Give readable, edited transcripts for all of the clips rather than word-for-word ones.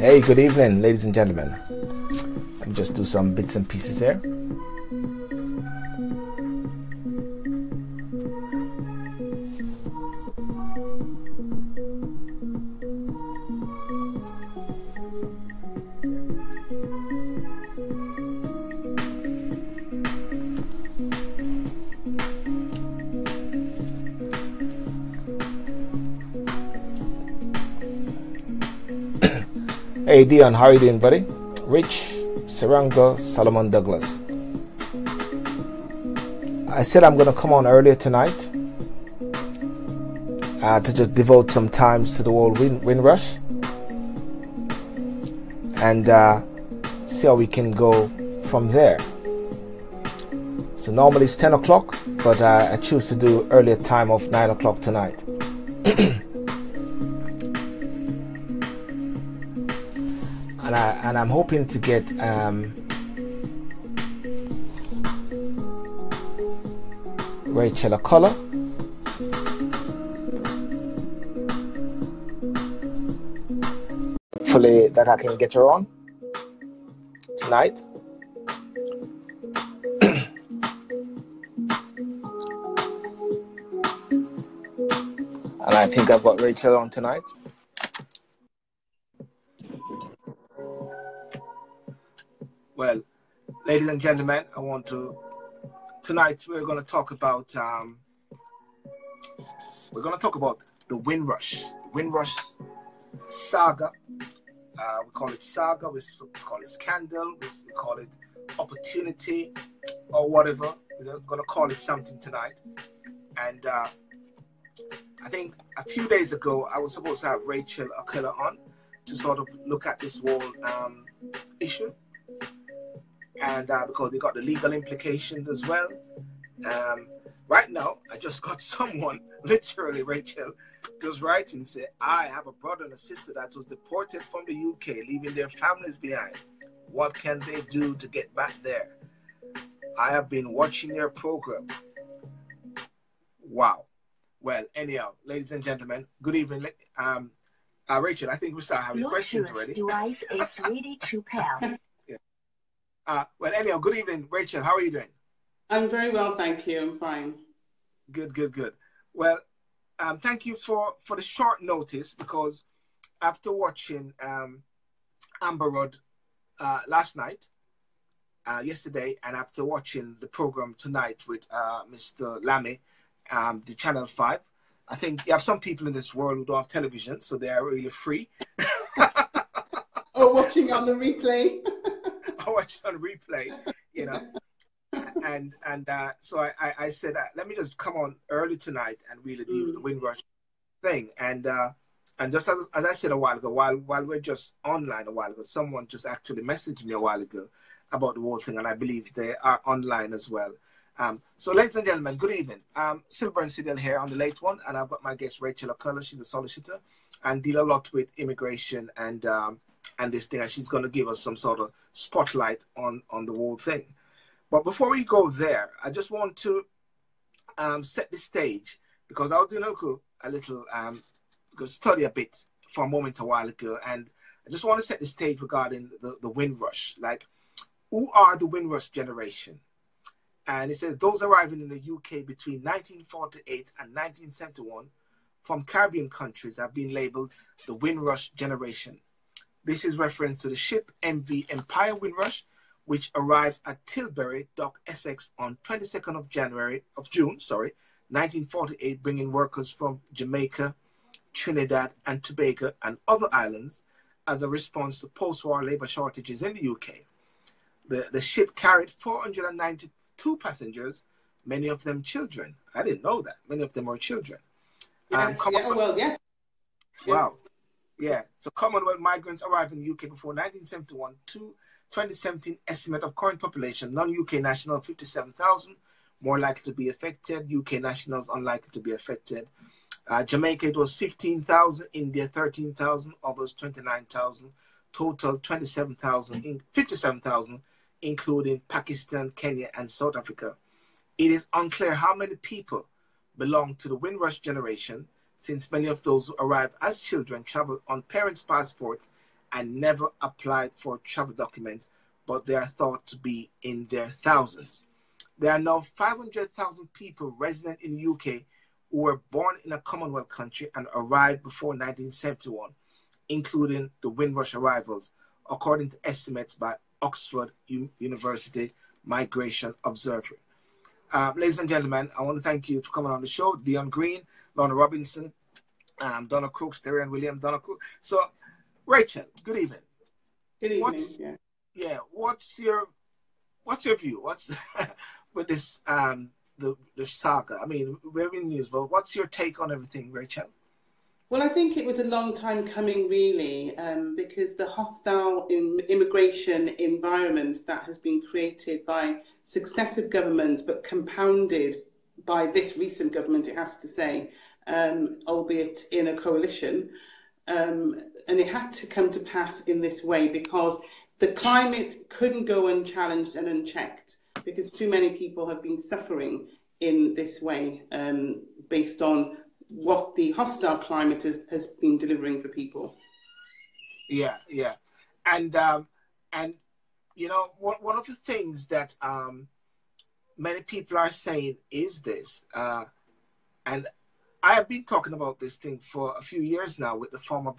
Hey, good evening, ladies and gentlemen. Let me just do some bits and pieces here. Hey Dion, how are you doing, buddy? Rich Saranga Solomon Douglas. I said I'm going to come on earlier tonight to just devote some time to the old Windrush and see how we can go from there. So normally it's 10 o'clock, but I choose to do earlier time of 9 o'clock tonight. And I'm hoping to get Rachel Okello, hopefully that I can get her on tonight. And I think I've got Rachel on tonight. Well, ladies and gentlemen, I want to, tonight we're going to talk about, the Windrush, saga. We call it saga, we call it scandal, we call it opportunity or whatever. We're going to call it something tonight. And I think a few days ago, I was supposed to have Rachel Okello on to sort of look at this whole issue. And because they got the legal implications as well. Right now, I just got someone, literally Rachel, just writing, say, I have a brother and a sister that was deported from the UK, leaving their families behind. What can they do to get back there? I have been watching your program. Wow. Well, anyhow, ladies and gentlemen, good evening. Rachel, I think we start having your questions already. Device is ready to pair. Well, anyhow, good evening, Rachel. How are you doing? I'm very well, thank you. I'm fine. Good. Well, thank you for the short notice, because after watching Amber Rudd last night, yesterday, and after watching the program tonight with Mr. Lammy, the Channel 5, I think you have some people in this world who don't have television, so they are really free. Or watching on the replay. I watched on replay, you know, and so I said, let me just come on early tonight and really deal with the Windrush thing. And just as I said a while ago, while we're just online a while ago, someone just actually messaged me a while ago about the whole thing, and I believe they are online as well. So ladies and gentlemen, good evening. Sylbourne Sidial here on The Late One, and I've got my guest Rachel Okello. She's a solicitor and deal a lot with immigration and this thing, and she's going to give us some sort of spotlight on the whole thing. But before we go there, I just want to set the stage, because I was doing a little study a bit for a moment a while ago, and I just want to set the stage regarding the Windrush. Like, who are the Windrush generation? And it says, those arriving in the UK between 1948 and 1971 from Caribbean countries have been labelled the Windrush generation. This is reference to the ship MV Empire Windrush, which arrived at Tilbury Dock, Essex, on 22nd of June, 1948, bringing workers from Jamaica, Trinidad and Tobago and other islands as a response to post-war labour shortages in the UK. The ship carried 492 passengers, many of them children. I didn't know that. Many of them were children. Wow. Yeah, so Commonwealth migrants arrived in the UK before 1971 to 2017 estimate of current population, non-UK national 57,000, more likely to be affected, UK nationals unlikely to be affected. Jamaica, it was 15,000, India 13,000, others 29,000, total 57,000, including Pakistan, Kenya, and South Africa. It is unclear how many people belong to the Windrush generation, since many of those who arrived as children traveled on parents' passports and never applied for travel documents, but they are thought to be in their thousands. There are now 500,000 people resident in the UK who were born in a Commonwealth country and arrived before 1971, including the Windrush arrivals, according to estimates by Oxford University Migration Observatory. Ladies and gentlemen, I want to thank you for coming on the show. Dion Green, Lorna Robinson, Donna Crooks, Darian Williams, Donna Crooks. So, Rachel, good evening. Good evening. What's your view? What's with this the saga? I mean, we're in news, but what's your take on everything, Rachel? Well, I think it was a long time coming, really, because the hostile immigration environment that has been created by successive governments, but compounded by this recent government, it has to say, albeit in a coalition, and it had to come to pass in this way because the climate couldn't go unchallenged and unchecked because too many people have been suffering in this way based on what the hostile climate has been delivering for people. Yeah. And you know, one of the things that many people are saying is this, and I have been talking about this thing for a few years now with the former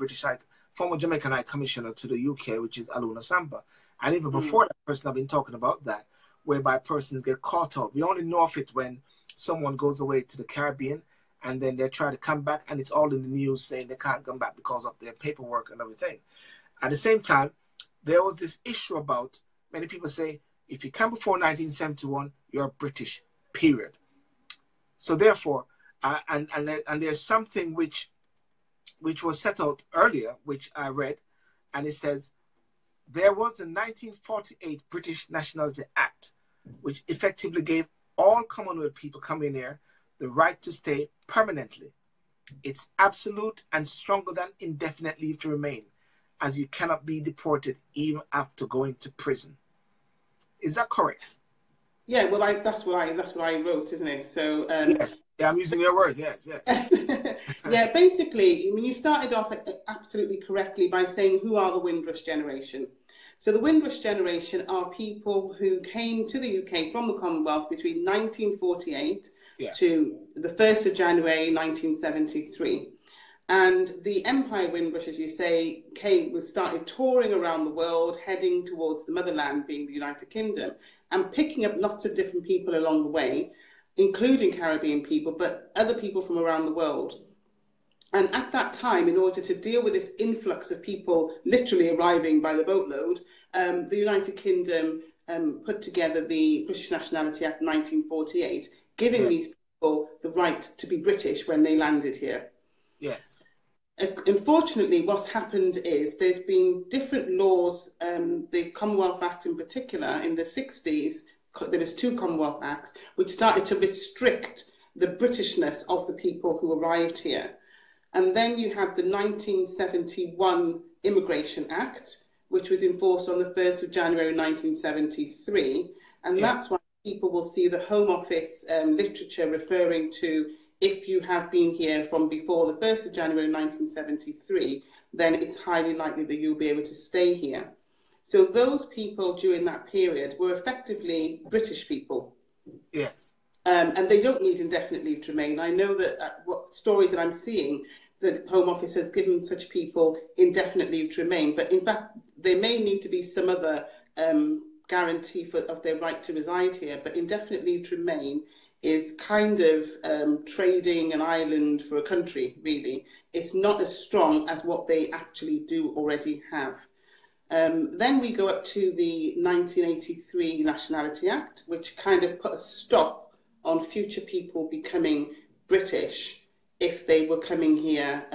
Jamaican High Commissioner to the UK, which is Aluna Samba. And even before that person, I've been talking about that, whereby persons get caught up. We only know of it when someone goes away to the Caribbean and then they try to come back, and it's all in the news saying they can't come back because of their paperwork and everything. At the same time, there was this issue about, many people say, if you come before 1971, you're British, period. So therefore, there's something which was set out earlier, which I read, and it says, there was a 1948 British Nationality Act, which effectively gave all Commonwealth people coming here the right to stay permanently. It's absolute and stronger than indefinite leave to remain, as you cannot be deported even after going to prison. Is that correct? Yeah, well, that's what I wrote, isn't it? So yes, yeah, I'm using your words. Yes. Yeah, basically, I mean, you started off absolutely correctly by saying who are the Windrush generation. So the Windrush generation are people who came to the UK from the Commonwealth between 1948. Yeah. To the 1st of January 1973. And the Empire Windrush, as you say, started touring around the world, heading towards the motherland, being the United Kingdom, and picking up lots of different people along the way, including Caribbean people, but other people from around the world. And at that time, in order to deal with this influx of people literally arriving by the boatload, the United Kingdom put together the British Nationality Act 1948, giving these people the right to be British when they landed here. Yes. Unfortunately, what's happened is there's been different laws, the Commonwealth Act in particular, in the 60s, there was 2 Commonwealth Acts, which started to restrict the Britishness of the people who arrived here. And then you had the 1971 Immigration Act, which was enforced on the 1st of January 1973, and that's why people will see the Home Office literature referring to if you have been here from before the 1st of January 1973, then it's highly likely that you'll be able to stay here. So those people during that period were effectively British people. Yes. And they don't need indefinite leave to remain. I know that what stories that I'm seeing, the Home Office has given such people indefinite leave to remain, but in fact, there may need to be some other guarantee of their right to reside here, but indefinite leave to remain is kind of trading an island for a country, really. It's not as strong as what they actually do already have. Then we go up to the 1983 Nationality Act, which kind of put a stop on future people becoming British if they were coming here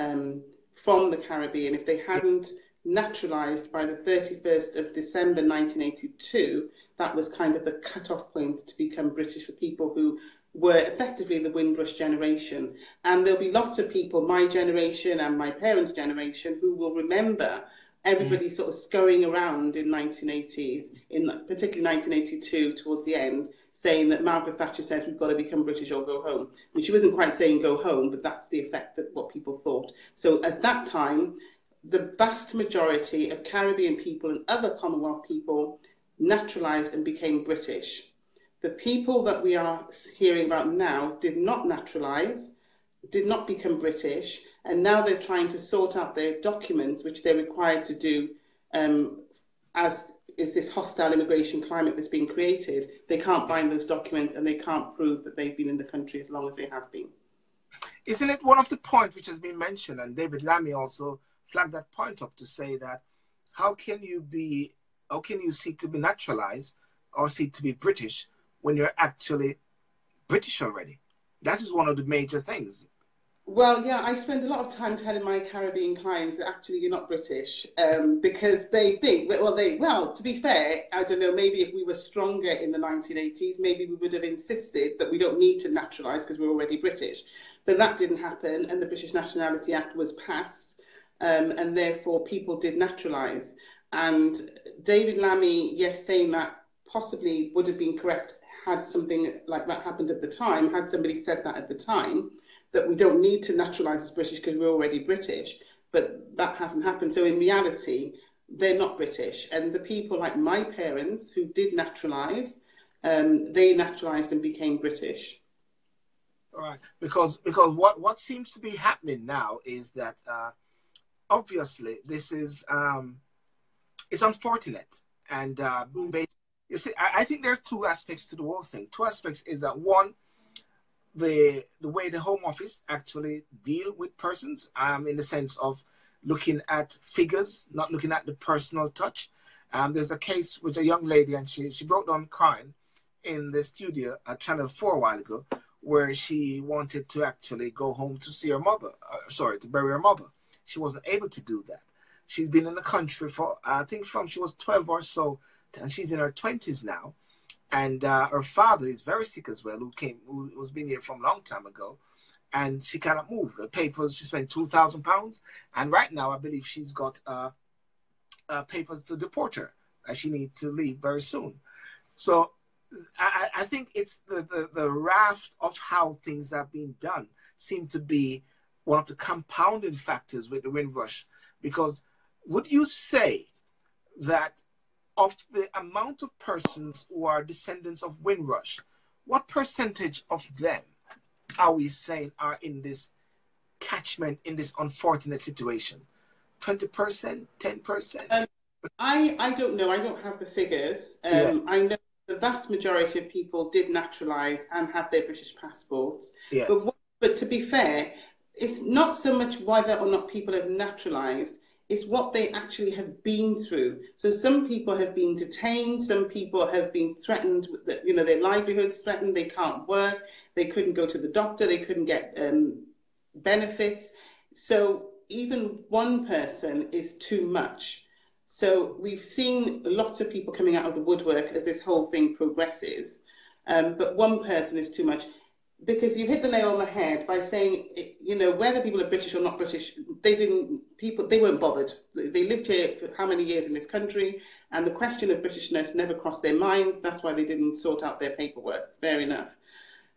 from the Caribbean, if they hadn't naturalised by the 31st of December 1982, that was kind of the cut-off point to become British for people who were effectively the Windrush generation. And there'll be lots of people, my generation and my parents' generation, who will remember everybody sort of scurrying around in 1980s, in particularly 1982 towards the end, saying that Margaret Thatcher says we've got to become British or go home. And she wasn't quite saying go home, but that's the effect of what people thought. So at that time, the vast majority of Caribbean people and other Commonwealth people naturalised and became British. The people that we are hearing about now did not naturalise, did not become British, and now they're trying to sort out their documents, which they're required to do as is this hostile immigration climate that's been created. They can't find those documents and they can't prove that they've been in the country as long as they have been. Isn't it one of the points which has been mentioned, and David Lammy also flagged that point up to say that how can you seek to be naturalized or seek to be British when you're actually British already? That is one of the major things. Well, yeah, I spend a lot of time telling my Caribbean clients that actually you're not British because they think, well, to be fair, I don't know, maybe if we were stronger in the 1980s, maybe we would have insisted that we don't need to naturalise because we're already British. But that didn't happen, and the British Nationality Act was passed, and therefore people did naturalise. And David Lammy, yes, saying that possibly would have been correct had something like that happened at the time, had somebody said that at the time, that we don't need to naturalise as British because we're already British, but that hasn't happened. So in reality, they're not British. And the people like my parents who did naturalise, they naturalised and became British. All right, because what seems to be happening now is that obviously this is, it's unfortunate. And you see, I think there's two aspects to the whole thing. Two aspects is that one, the way the Home Office actually deal with persons in the sense of looking at figures, not looking at the personal touch. There's a case with a young lady, and she broke down crying in the studio at Channel 4 a while ago, where she wanted to actually go home to see her mother, to bury her mother. She wasn't able to do that. She's been in the country for, I think from she was 12 or so, and she's in her 20s now. And her father is very sick as well, who was been here from a long time ago, and she cannot move. The papers, she spent £2,000, and right now I believe she's got papers to deport her, and she needs to leave very soon. So I think it's the raft of how things have been done seem to be one of the compounding factors with the Windrush, because would you say that of the amount of persons who are descendants of Windrush, what percentage of them are we saying are in this catchment, in this unfortunate situation? 20%, 10%? I don't know. I don't have the figures. I know the vast majority of people did naturalise and have their British passports. Yes. But to be fair, it's not so much whether or not people have naturalised, it's what they actually have been through. So some people have been detained, some people have been threatened, you know, their livelihoods threatened, they can't work, they couldn't go to the doctor, they couldn't get benefits. So even one person is too much. So we've seen lots of people coming out of the woodwork as this whole thing progresses, but one person is too much. Because you hit the nail on the head by saying, you know, whether people are British or not British, they weren't bothered. They lived here for how many years in this country, and the question of Britishness never crossed their minds. That's why they didn't sort out their paperwork. Fair enough.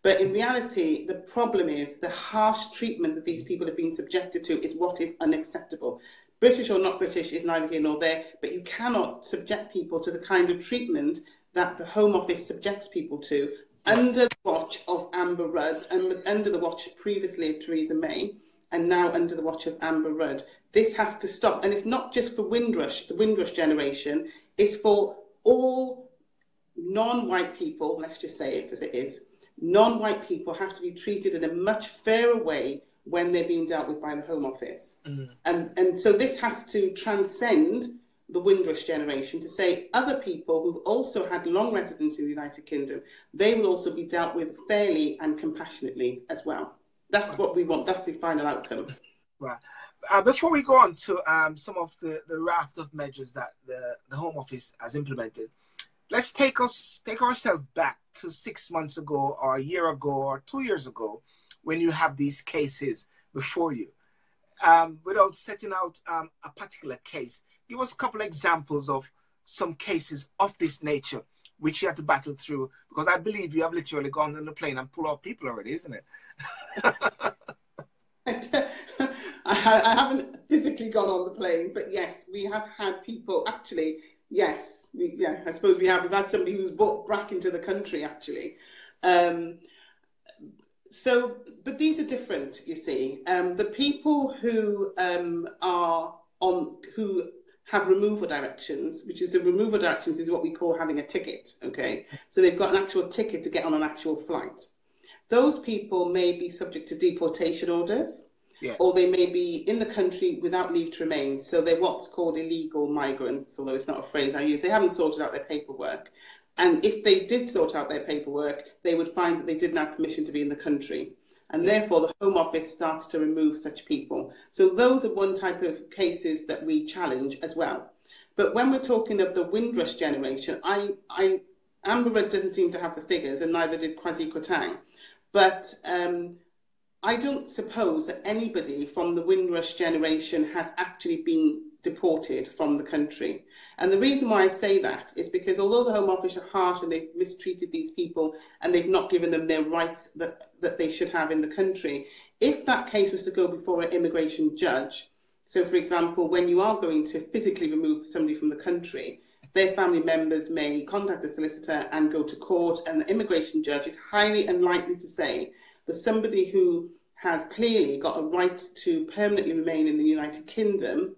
But in reality, the problem is the harsh treatment that these people have been subjected to is what is unacceptable. British or not British is neither here nor there, but you cannot subject people to the kind of treatment that the Home Office subjects people to, under the watch of Amber Rudd, and under the watch previously of Theresa May, and now under the watch of Amber Rudd. This has to stop. And it's not just for Windrush, the Windrush generation, it's for all non-white people, let's just say it as it is. Non-white people have to be treated in a much fairer way when they're being dealt with by the Home Office. Mm. And so this has to transcend the Windrush generation to say other people who've also had long residence in the United Kingdom, they will also be dealt with fairly and compassionately as well. That's what we want. That's the final outcome. Right. Before we go on to some of the raft of measures that the Home Office has implemented, let's take ourselves back to 6 months ago or a year ago or 2 years ago when you have these cases before you. Without setting out a particular case, give us a couple of examples of some cases of this nature which you had to battle through, because I believe you have literally gone on the plane and pulled out people already, isn't it? I haven't physically gone on the plane, but yes, we have had people, actually, yes, I suppose we have. We've had somebody who's brought back into the country, actually. So, but these are different, you see. The people who who have removal directions, which is the removal directions is what we call having a ticket, okay? So they've got an actual ticket to get on an actual flight. Those people may be subject to deportation orders, yes, or they may be in the country without leave to remain. So they're what's called illegal migrants, although it's not a phrase I use. They haven't sorted out their paperwork. And if they did sort out their paperwork, they would find that they didn't have permission to be in the country. And therefore, the Home Office starts to remove such people. So those are one type of cases that we challenge as well. But when we're talking of the Windrush generation, Amber Rudd doesn't seem to have the figures, and neither did Kwasi Kwarteng. But I don't suppose that anybody from the Windrush generation has actually been deported from the country. And the reason why I say that is because although the Home Office are harsh and they've mistreated these people and they've not given them their rights that they should have in the country, if that case was to go before an immigration judge, so for example, when you are going to physically remove somebody from the country, their family members may contact a solicitor and go to court, and the immigration judge is highly unlikely to say that somebody who has clearly got a right to permanently remain in the United Kingdom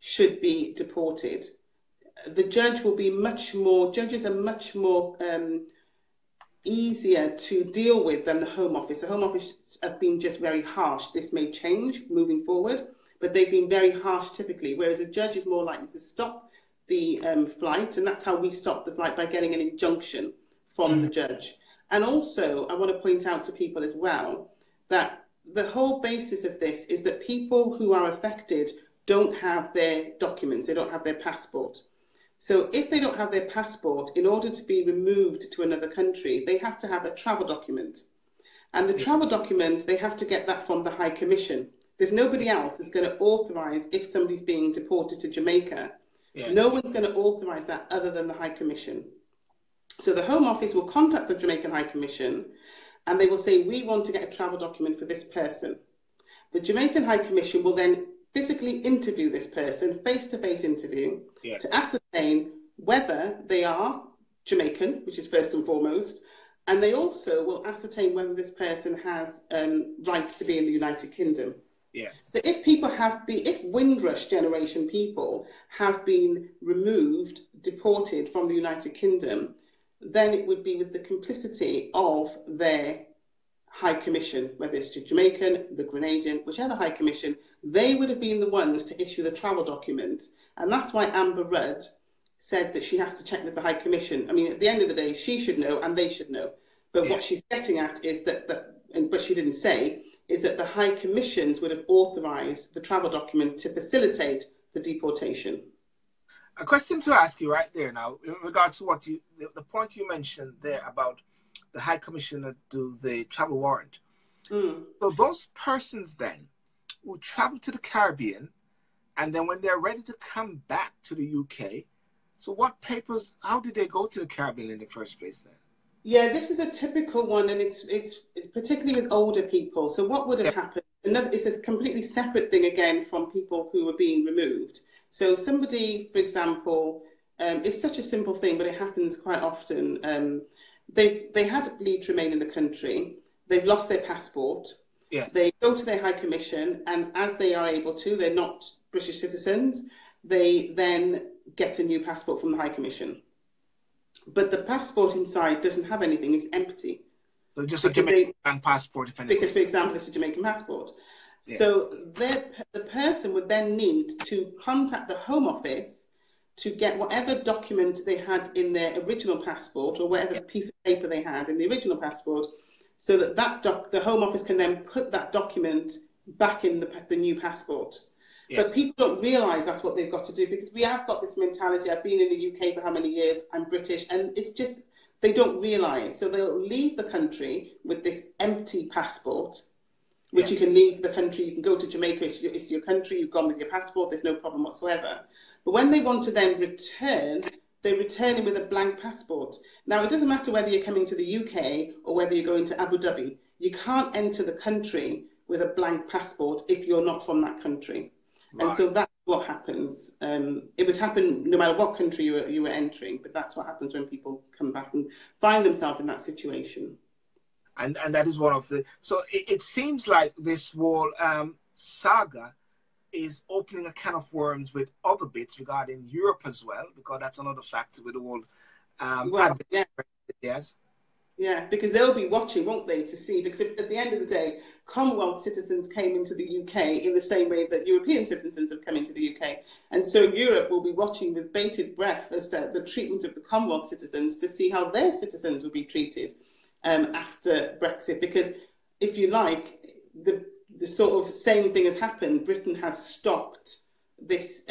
should be deported. The judge will be much more, judges are much more easier to deal with than the Home Office. The Home Office have been just very harsh. This may change moving forward, but they've been very harsh typically, whereas a judge is more likely to stop the flight, and that's how we stop the flight, by getting an injunction from the judge. And also, I want to point out to people as well that the whole basis of this is that people who are affected don't have their documents, they don't have their passport. So if they don't have their passport, in order to be removed to another country, they have to have a travel document. And the travel document, they have to get that from the High Commission. There's nobody else that's going to authorise if somebody's being deported to Jamaica. Yes. No one's going to authorise that other than the High Commission. So the Home Office will contact the Jamaican High Commission and they will say, we want to get a travel document for this person. The Jamaican High Commission will then physically interview this person, face-to-face interview, yes, to ascertain whether they are Jamaican, which is first and foremost, and they also will ascertain whether this person has rights to be in the United Kingdom. Yes. So if people have been, if Windrush generation people have been removed, deported from the United Kingdom, then it would be with the complicity of their High Commission, whether it's to Jamaican, the Grenadian, whichever High Commission, they would have been the ones to issue the travel document. And that's why Amber Rudd said that she has to check with the High Commission. I mean, at the end of the day, she should know and they should know. But yeah, what she's getting at is but she didn't say, is that the High Commissions would have authorised the travel document to facilitate the deportation. A question to ask you right there now, in regards to what you, the point you mentioned there about the High Commissioner do the travel warrant. So those persons then will travel to the Caribbean, and then when they're ready to come back to the UK, so what papers, how did they go to the Caribbean in the first place then? Yeah, this is a typical one, and it's particularly with older people. So what would have happened, another, it's a completely separate thing again from people who were being removed. So somebody, for example, it's such a simple thing, but it happens quite often. They had leave to remain in the country, they've lost their passport, yes, they go to their High Commission, and as they are able to, they're not British citizens, they then get a new passport from the High Commission. But the passport inside doesn't have anything, it's empty. So just a Jamaican passport, if anything. Because, for example, it's a Jamaican passport. Yes. So the person would then need to contact the Home Office to get whatever document they had in their original passport or whatever piece of paper they had in the original passport, so that, the Home Office can then put that document back in the new passport. Yes. But people don't realise that's what they've got to do, because we have got this mentality, I've been in the UK for how many years, I'm British, and it's just, they don't realise. So they'll leave the country with this empty passport, which you can leave the country, you can go to Jamaica, it's your country, you've gone with your passport, there's no problem whatsoever. But when they want to then return, they're returning with a blank passport. Now, it doesn't matter whether you're coming to the UK or whether you're going to Abu Dhabi. You can't enter the country with a blank passport if you're not from that country. Right. And so that's what happens. It would happen no matter what country you were entering, but that's what happens when people come back and find themselves in that situation. And that is one of the... So it seems like this whole saga is opening a can of worms with other bits regarding Europe as well, because that's another factor with the whole... Yeah, because they'll be watching, won't they, to see, because if, at the end of the day, Commonwealth citizens came into the UK in the same way that European citizens have come into the UK. And so Europe will be watching with bated breath as to the treatment of the Commonwealth citizens to see how their citizens will be treated after Brexit. Because, if you like, the sort of same thing has happened. Britain has stopped this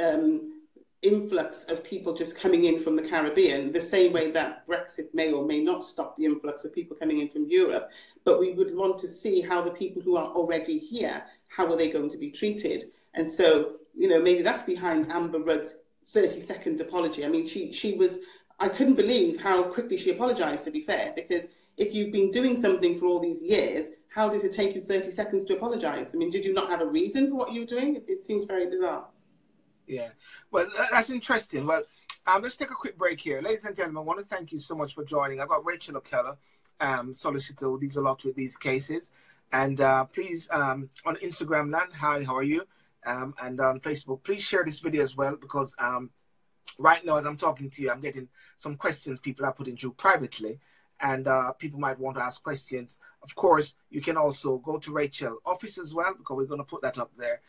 influx of people just coming in from the Caribbean, the same way that Brexit may or may not stop the influx of people coming in from Europe. But we would want to see how the people who are already here, how are they going to be treated? And so, you know, maybe that's behind Amber Rudd's 30-second apology. I mean, she was, I couldn't believe how quickly she apologised, to be fair, because if you've been doing something for all these years, how does it take you 30 seconds to apologise? I mean, did you not have a reason for what you were doing? It seems very bizarre. Yeah, well, that's interesting. Well, let's take a quick break here. Ladies and gentlemen, I want to thank you so much for joining. I've got Rachel Okello, solicitor, who deals a lot with these cases. And please, on Instagram, Lan, hi, how are you? And on Facebook, please share this video as well, because right now, as I'm talking to you, I'm getting some questions people are putting through privately. And people might want to ask questions. Of course, you can also go to Rachel's office as well, because we're going to put that up there.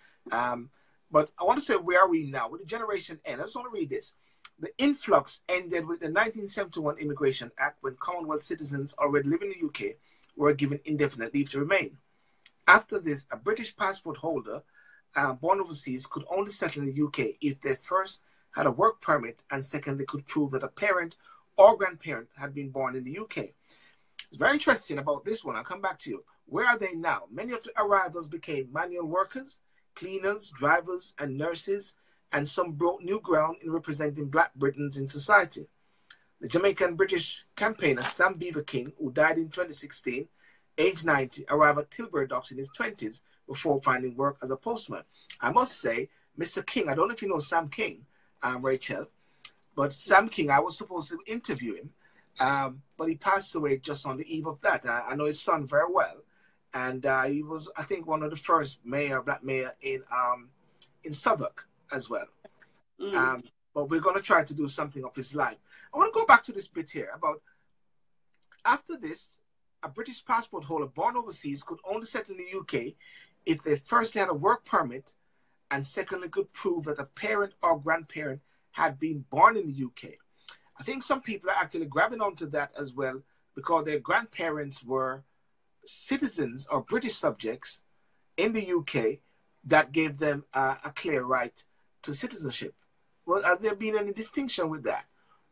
But I want to say, where are we now? With the Generation N, I just want to read this. The influx ended with the 1971 Immigration Act, when Commonwealth citizens already living in the UK were given indefinite leave to remain. After this, a British passport holder born overseas could only settle in the UK if they first had a work permit, and second, they could prove that a parent or grandparent had been born in the UK. It's very interesting about this one. I'll come back to you. Where are they now? Many of the arrivals became manual workers, cleaners, drivers, and nurses, and some broke new ground in representing Black Britons in society. The Jamaican-British campaigner Sam Beaver King, who died in 2016, aged 90, arrived at Tilbury Docks in his 20s before finding work as a postman. I must say, Mr. King, I don't know if you know Sam King, Rachel, but Sam King, I was supposed to interview him, but he passed away just on the eve of that. I know his son very well. And he was, I think, one of the first black mayor in Southwark as well. Mm. But we're going to try to do something of his life. I want to go back to this bit here about, after this, a British passport holder born overseas could only settle in the UK if they firstly had a work permit, and secondly could prove that a parent or grandparent had been born in the UK. I think some people are actually grabbing onto that as well, because their grandparents were citizens or British subjects in the UK that gave them a clear right to citizenship. Well, has there been any distinction with that?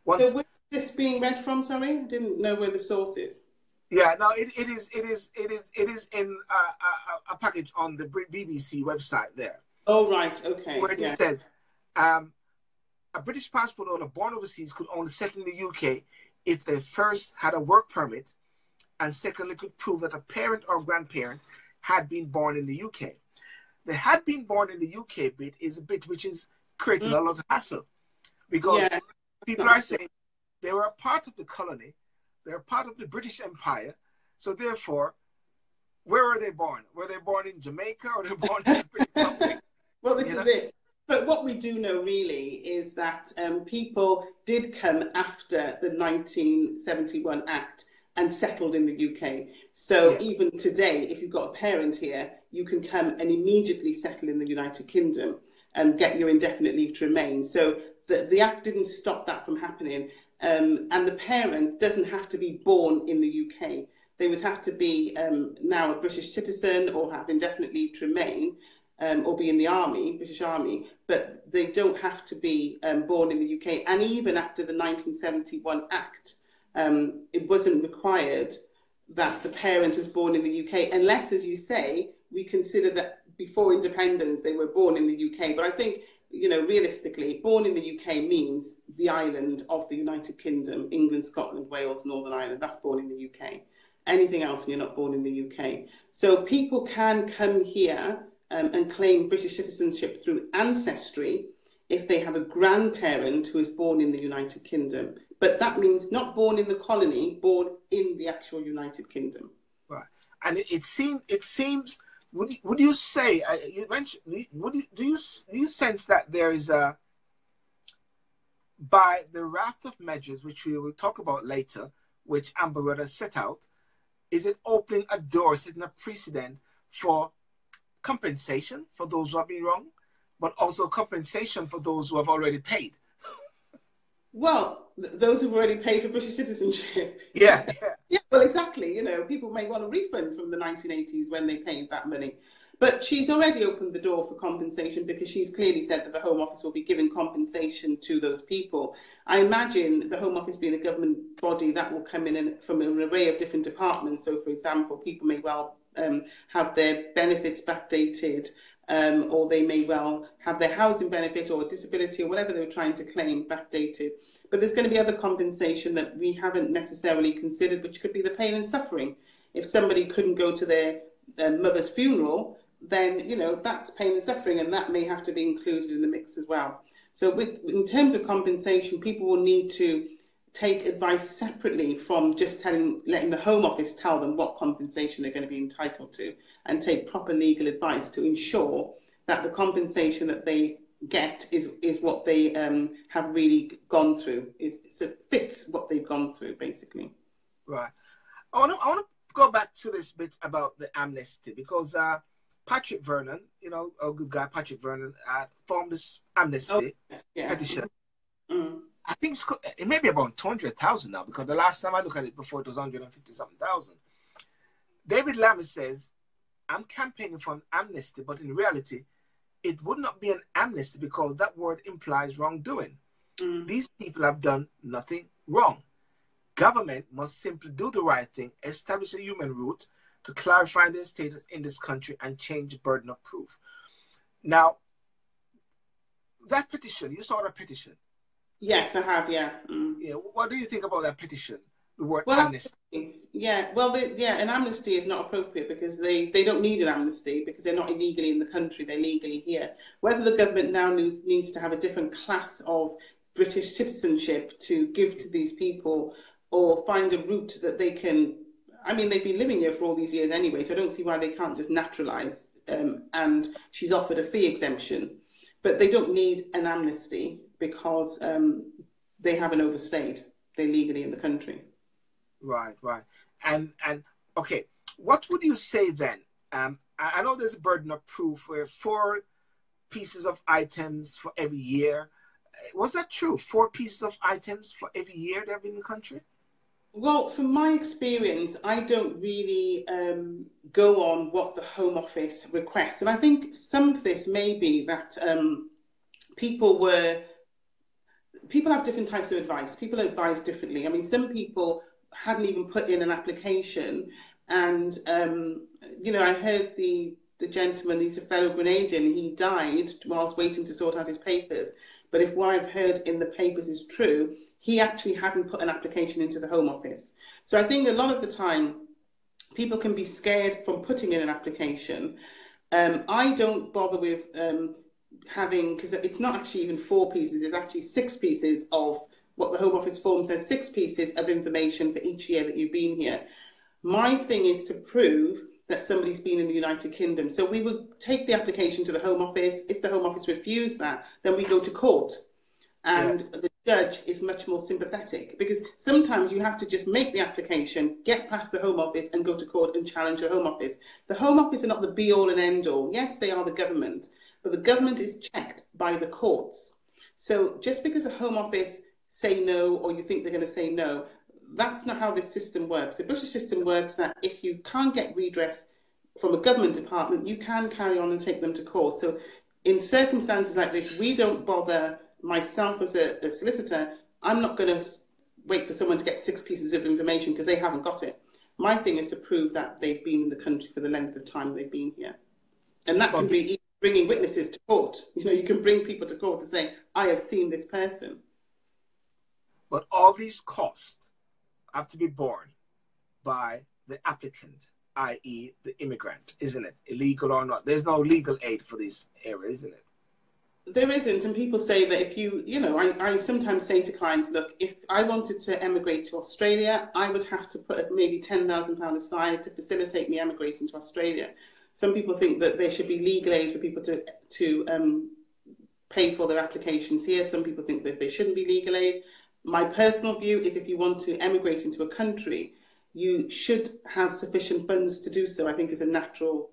So where's this being read from, sorry? I didn't know where the source is. Yeah, no, it is in a package on the BBC website there. Oh, right, okay. Where it says, a British passport holder born overseas could only settle in the UK if they first had a work permit, and secondly could prove that a parent or grandparent had been born in the UK. The had been born in the UK bit is a bit which is creating a lot of hassle, because people are saying they were a part of the colony, they're part of the British Empire, so therefore, where were they born? Were they born in Jamaica, or were they born in the British Republic? Well, this is it. But what we do know really is that people did come after the 1971 Act and settled in the UK. So even today, if you've got a parent here, you can come and immediately settle in the United Kingdom and get your indefinite leave to remain. So the Act didn't stop that from happening. And the parent doesn't have to be born in the UK. They would have to be now a British citizen, or have indefinite leave to remain, or be in the army, British Army, but they don't have to be born in the UK. And even after the 1971 Act, it wasn't required that the parent was born in the UK, unless, as you say, we consider that before independence they were born in the UK. But I think, you know, realistically, born in the UK means the island of the United Kingdom, England, Scotland, Wales, Northern Ireland. That's born in the UK. anything else and you're not born in the UK. So people can come here and claim British citizenship through ancestry if they have a grandparent who is born in the United Kingdom. But that means not born in the colony, born in the actual United Kingdom. Right. And it seems, would you say, you mentioned, do you sense that there is a, by the raft of measures, which we will talk about later, which Amber Rudd has set out, is it opening a door, setting a precedent for compensation for those who have been wrong, but also compensation for those who have already paid? Well, those who've already paid for British citizenship. Yeah. Yeah, well, exactly. You know, people may want a refund from the 1980s when they paid that money. But she's already opened the door for compensation because she's clearly said that the Home Office will be giving compensation to those people. I imagine the Home Office being a government body that will come in and, from an array of different departments. So, for example, people may well have their benefits backdated, or they may well have their housing benefit or disability or whatever they're trying to claim backdated. But there's going to be other compensation that we haven't necessarily considered, which could be the pain and suffering. If somebody couldn't go to their mother's funeral, then, you know, that's pain and suffering, and that may have to be included in the mix as well. So in terms of compensation, people will need to take advice separately from just letting the Home Office tell them what compensation they're going to be entitled to, and take proper legal advice to ensure that the compensation that they get is what they have really gone through, fits what they've gone through, basically. Right. I want to go back to this bit about the amnesty, because Patrick Vernon, you know, a good guy, Patrick Vernon, formed this amnesty petition. Mm. I think it may be about 200,000 now, because the last time I looked at it before, it was 150-something thousand. David Lammy says, I'm campaigning for an amnesty, but in reality, it would not be an amnesty because that word implies wrongdoing. Mm. These people have done nothing wrong. Government must simply do the right thing, establish a human route to clarify their status in this country and change the burden of proof. Now, that petition, you saw the petition. Yes, I have, yeah. Mm. Yeah. What do you think about that petition, the word amnesty? Yeah, well, an amnesty is not appropriate because they don't need an amnesty because they're not illegally in the country, they're legally here. Whether the government now needs to have a different class of British citizenship to give to these people or find a route that they can, I mean, they've been living here for all these years anyway, so I don't see why they can't just naturalise. And she's offered a fee exemption. But they don't need an amnesty because they haven't overstayed. They're legally in the country. Right, right. And okay, what would you say then? I know there's a burden of proof where 4 pieces of items for every year. Was that true? 4 pieces of items for every year they have been in the country? Well, from my experience, I don't really go on what the Home Office requests. And I think some of this may be that people have different types of advice. People advise differently. I mean, some people hadn't even put in an application. And, you know, I heard the gentleman, he's a fellow Grenadian, he died whilst waiting to sort out his papers. But if what I've heard in the papers is true, he actually hadn't put an application into the Home Office. So I think a lot of the time, people can be scared from putting in an application. I don't bother with having, because it's not actually even 4 pieces, it's actually 6 pieces of what the Home Office form says, 6 pieces of information for each year that you've been here. My thing is to prove that somebody's been in the United Kingdom. So we would take the application to the Home Office. If the Home Office refused that, then we go to court. And yeah, the judge is much more sympathetic, because sometimes you have to just make the application, get past the Home Office and go to court and challenge the Home Office. The Home Office are not the be-all and end-all. Yes, they are the government, but the government is checked by the courts. So just because the Home Office say no, or you think they're going to say no, that's not how this system works. The British system works that if you can't get redress from a government department, you can carry on and take them to court. So in circumstances like this, we don't bother. Myself as a solicitor, I'm not going to wait for someone to get 6 pieces of information because they haven't got it. My thing is to prove that they've been in the country for the length of time they've been here. And that can be bringing witnesses to court. You know, you can bring people to court to say, I have seen this person. But all these costs have to be borne by the applicant, i.e. the immigrant, isn't it? Illegal or not. There's no legal aid for these areas, isn't it? There isn't, and people say that if you, I sometimes say to clients, look, if I wanted to emigrate to Australia, I would have to put maybe £10,000 aside to facilitate me emigrating to Australia. Some people think that there should be legal aid for people to pay for their applications here. Some people think that there shouldn't be legal aid. My personal view is if you want to emigrate into a country, you should have sufficient funds to do so. I think it's a natural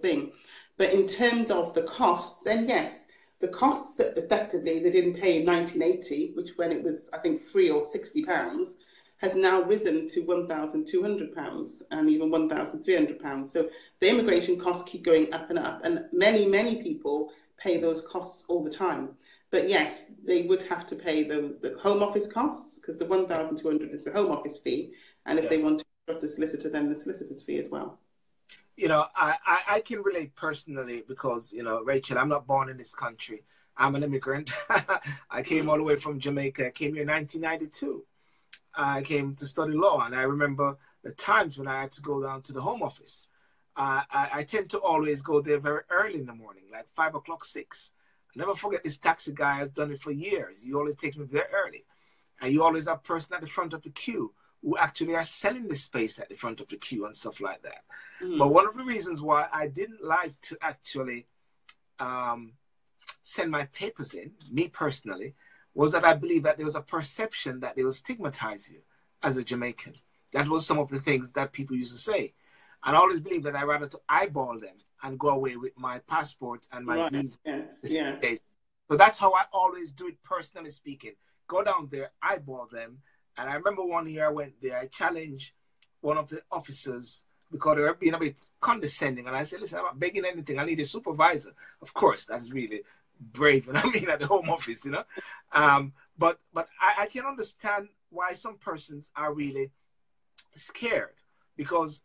thing. But in terms of the costs, then yes, the costs that effectively they didn't pay in 1980, which when it was, I think, free or £60, has now risen to £1,200 and even £1,300. So the immigration costs keep going up and up. And many, many people pay those costs all the time. But yes, they would have to pay those, the Home Office costs, because the £1,200 is the Home Office fee. And if they want to instruct a solicitor, then the solicitor's fee as well. You know, I can relate personally because, Rachel, I'm not born in this country. I'm an immigrant. I came all the way from Jamaica. I came here in 1992. I came to study law, and I remember the times when I had to go down to the Home Office. I tend to always go there very early in the morning, like 5 o'clock, 6. I never forget this taxi guy has done it for years. He always takes me there early. And you always have a person at the front of the queue who actually are selling the space at the front of the queue and stuff like that. Mm. But one of the reasons why I didn't like to actually send my papers in, me personally, was that I believe that there was a perception that they will stigmatize you as a Jamaican. That was some of the things that people used to say. And I always believed that I'd rather to eyeball them and go away with my passport and my visa. Yes. Yeah. So that's how I always do it, personally speaking. Go down there, eyeball them. And I remember one year I went there, I challenged one of the officers because they were being a bit condescending. And I said, listen, I'm not begging anything. I need a supervisor. Of course, that's really brave. And I mean, at the Home Office, But I can understand why some persons are really scared. Because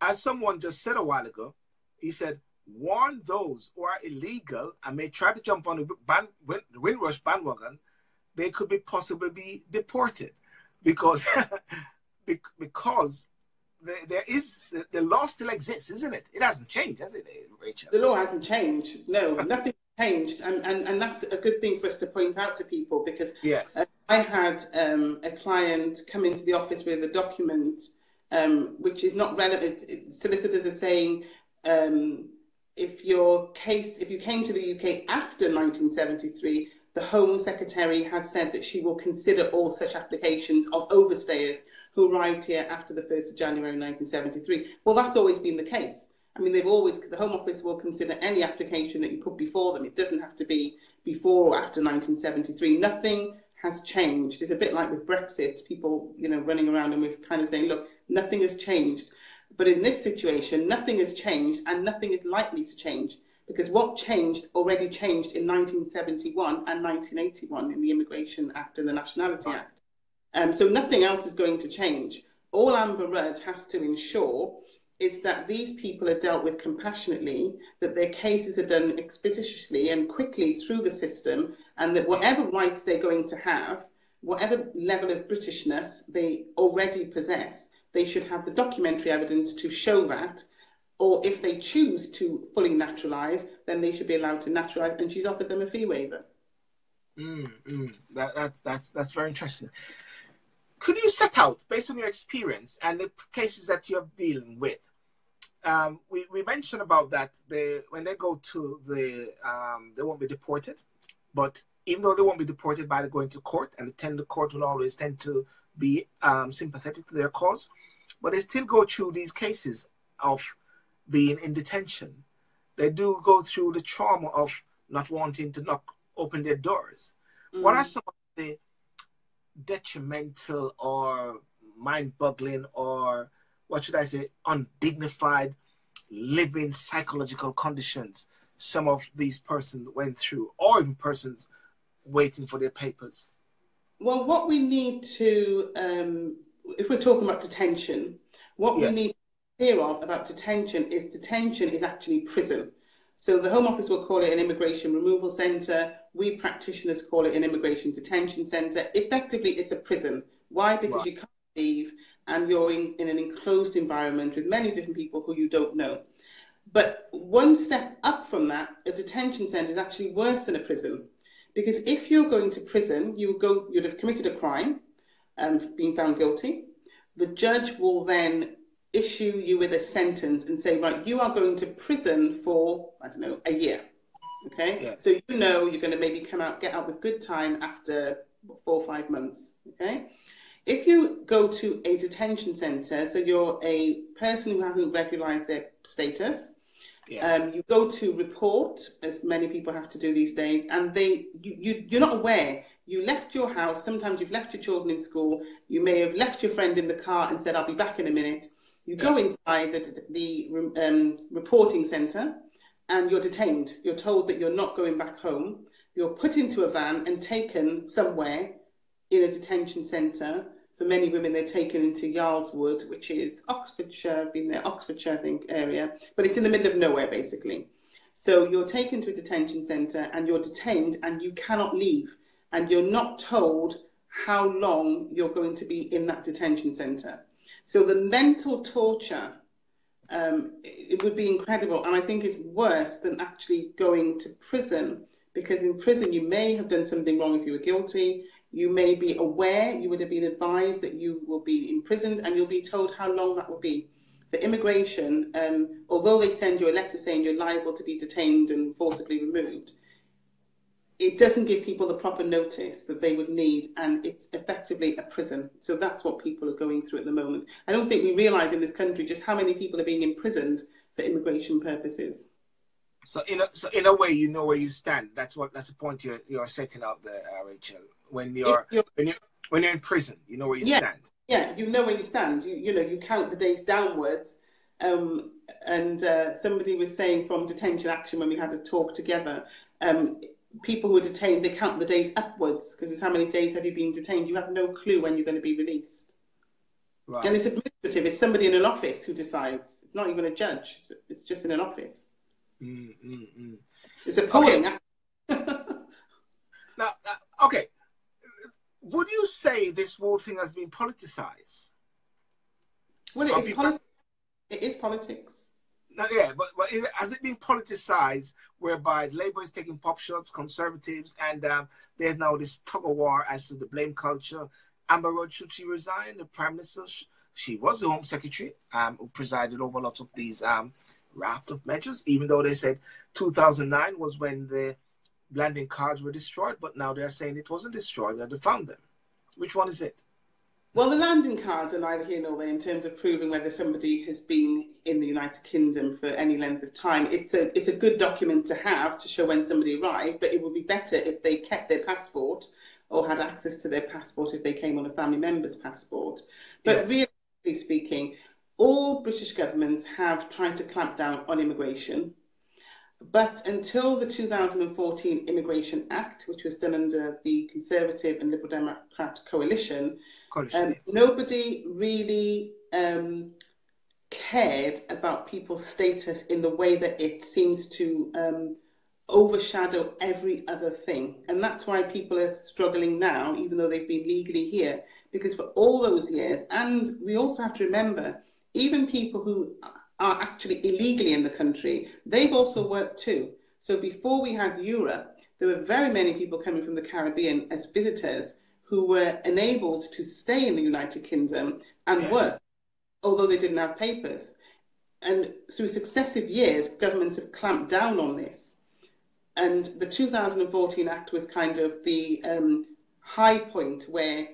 as someone just said a while ago, he said, warn those who are illegal and may try to jump on the Windrush bandwagon, they could be possibly deported. Because the law still exists, isn't it? It hasn't changed, has it, Rachel? The law hasn't changed. No, nothing changed, and that's a good thing for us to point out to people because I had a client come into the office with a document which is not relevant. Solicitors are saying if you came to the UK after 1973. The Home Secretary has said that she will consider all such applications of overstayers who arrived here after the 1st of January 1973. Well, that's always been the case. I mean, the Home Office will consider any application that you put before them. It doesn't have to be before or after 1973. Nothing has changed. It's a bit like with Brexit, people, running around and we're kind of saying, look, nothing has changed. But in this situation, nothing has changed and nothing is likely to change. Because what changed already changed in 1971 and 1981 in the Immigration Act and the Nationality Act. So nothing else is going to change. All Amber Rudd has to ensure is that these people are dealt with compassionately, that their cases are done expeditiously and quickly through the system, and that whatever rights they're going to have, whatever level of Britishness they already possess, they should have the documentary evidence to show that. Or if they choose to fully naturalise, then they should be allowed to naturalise, and she's offered them a fee waiver. That's very interesting. Could you set out, based on your experience and the cases that you're dealing with, we mentioned about that when they go to the, they won't be deported, but even though they won't be deported by going to court, and the court will always tend to be sympathetic to their cause, but they still go through these cases of being in detention. They do go through the trauma of not wanting to open their doors. Mm. What are some of the detrimental or mind-boggling or, what should I say, undignified living psychological conditions some of these persons went through, or even persons waiting for their papers? Well, what we need to, if we're talking about detention, what we need fear of about detention is actually prison. So the Home Office will call it an immigration removal centre. We practitioners call it an immigration detention centre. Effectively, it's a prison. Why? Because you can't leave and you're in an enclosed environment with many different people who you don't know. But one step up from that, a detention centre is actually worse than a prison, because if you're going to prison, you'd have committed a crime and been found guilty. The judge will then issue you with a sentence and say, right, you are going to prison for, I don't know, a year. Okay, yeah. So you know you're going to maybe come out, get out with good time after 4 or 5 months. Okay, if you go to a detention centre, so you're a person who hasn't regularised their status. Yes. You go to report, as many people have to do these days, and you're not aware. You left your house, sometimes you've left your children in school, you may have left your friend in the car and said, I'll be back in a minute. You go inside the reporting centre and you're detained. You're told that you're not going back home. You're put into a van and taken somewhere in a detention centre. For many women, they're taken into Yarlswood, which is Oxfordshire, I've been there, Oxfordshire, I think, area. But it's in the middle of nowhere, basically. So you're taken to a detention centre and you're detained and you cannot leave. And you're not told how long you're going to be in that detention centre. So the mental torture, it would be incredible. And I think it's worse than actually going to prison, because in prison you may have done something wrong if you were guilty. You may be aware, you would have been advised that you will be imprisoned, and you'll be told how long that will be. For immigration, although they send you a letter saying you're liable to be detained and forcibly removed, it doesn't give people the proper notice that they would need, and it's effectively a prison. So that's what people are going through at the moment. I don't think we realise in this country just how many people are being imprisoned for immigration purposes. So in a way, you know where you stand. That's the point you're setting out there, Rachel. When you're in prison, you know where you stand. Yeah, you know where you stand. You know, you count the days downwards. And somebody was saying from Detention Action when we had a talk together, people who are detained, they count the days upwards, because it's how many days have you been detained. You have no clue when you're going to be released. Right. And it's administrative. It's somebody in an office who decides. It's not even a judge. It's just in an office. It's appalling. Okay. Now, would you say this whole thing has been politicized? Well, it is politics. No, yeah, but has it been politicized, whereby Labour is taking pop shots, Conservatives, and there's now this tug of war as to the blame culture? Amber Rudd, should she resign? The Prime Minister, she was the Home Secretary, who presided over a lot of these raft of measures, even though they said 2009 was when the landing cards were destroyed, but now they're saying it wasn't destroyed, they found them. Which one is it? Well, the landing cards are neither here nor there in terms of proving whether somebody has been in the United Kingdom for any length of time. It's a good document to have to show when somebody arrived, but it would be better if they kept their passport or had access to their passport if they came on a family member's passport. But realistically speaking, all British governments have tried to clamp down on immigration. But until the 2014 Immigration Act, which was done under the Conservative and Liberal Democrat coalition, nobody really cared about people's status in the way that it seems to overshadow every other thing. And that's why people are struggling now, even though they've been legally here, because for all those years, and we also have to remember, even people who are actually illegally in the country, they've also worked too. So before we had Europe, there were very many people coming from the Caribbean as visitors who were enabled to stay in the United Kingdom and work, although they didn't have papers. And through successive years, governments have clamped down on this. And the 2014 Act was kind of the high point where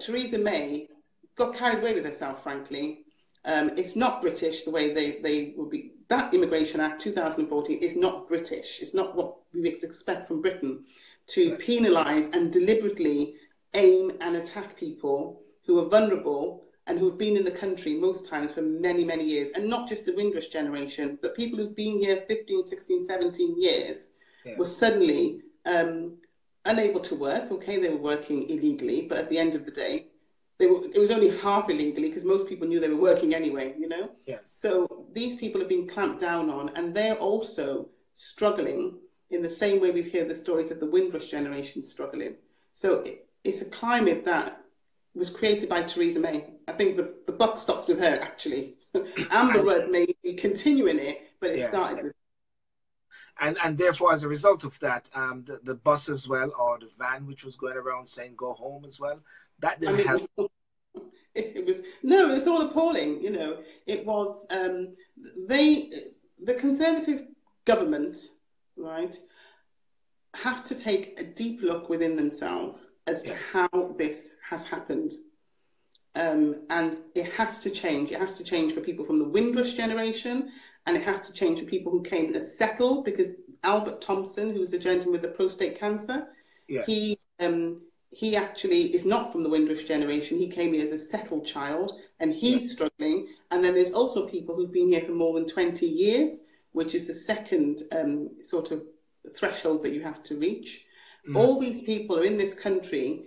Theresa May got carried away with herself, frankly. It's not British the way they will be. That Immigration Act 2014 is not British. It's not what we would expect from Britain, to penalise and deliberately aim and attack people who are vulnerable and who have been in the country most times for many, many years. And not just the Windrush generation, but people who've been here 15, 16, 17 years were suddenly unable to work. Okay, they were working illegally, but at the end of the day, it was only half illegally, because most people knew they were working anyway, you know? Yes. So these people have been clamped down on, and they're also struggling in the same way we've heard the stories of the Windrush generation struggling. So it's a climate that was created by Theresa May I think the buck stops with her, actually. Amber Rudd may be continuing it, but it started with... And therefore, as a result of that, the bus as well, or the van which was going around saying go home as well, that didn't help. It was all appalling, you know. It was, the Conservative government, right, have to take a deep look within themselves as to how this has happened. And it has to change. It has to change for people from the Windrush generation, and it has to change for people who came as settled, because Albert Thompson, who was the gentleman with the prostate cancer, he actually is not from the Windrush generation. He came here as a settled child, and he's struggling. And then there's also people who've been here for more than 20 years, which is the second sort of threshold that you have to reach. All these people are in this country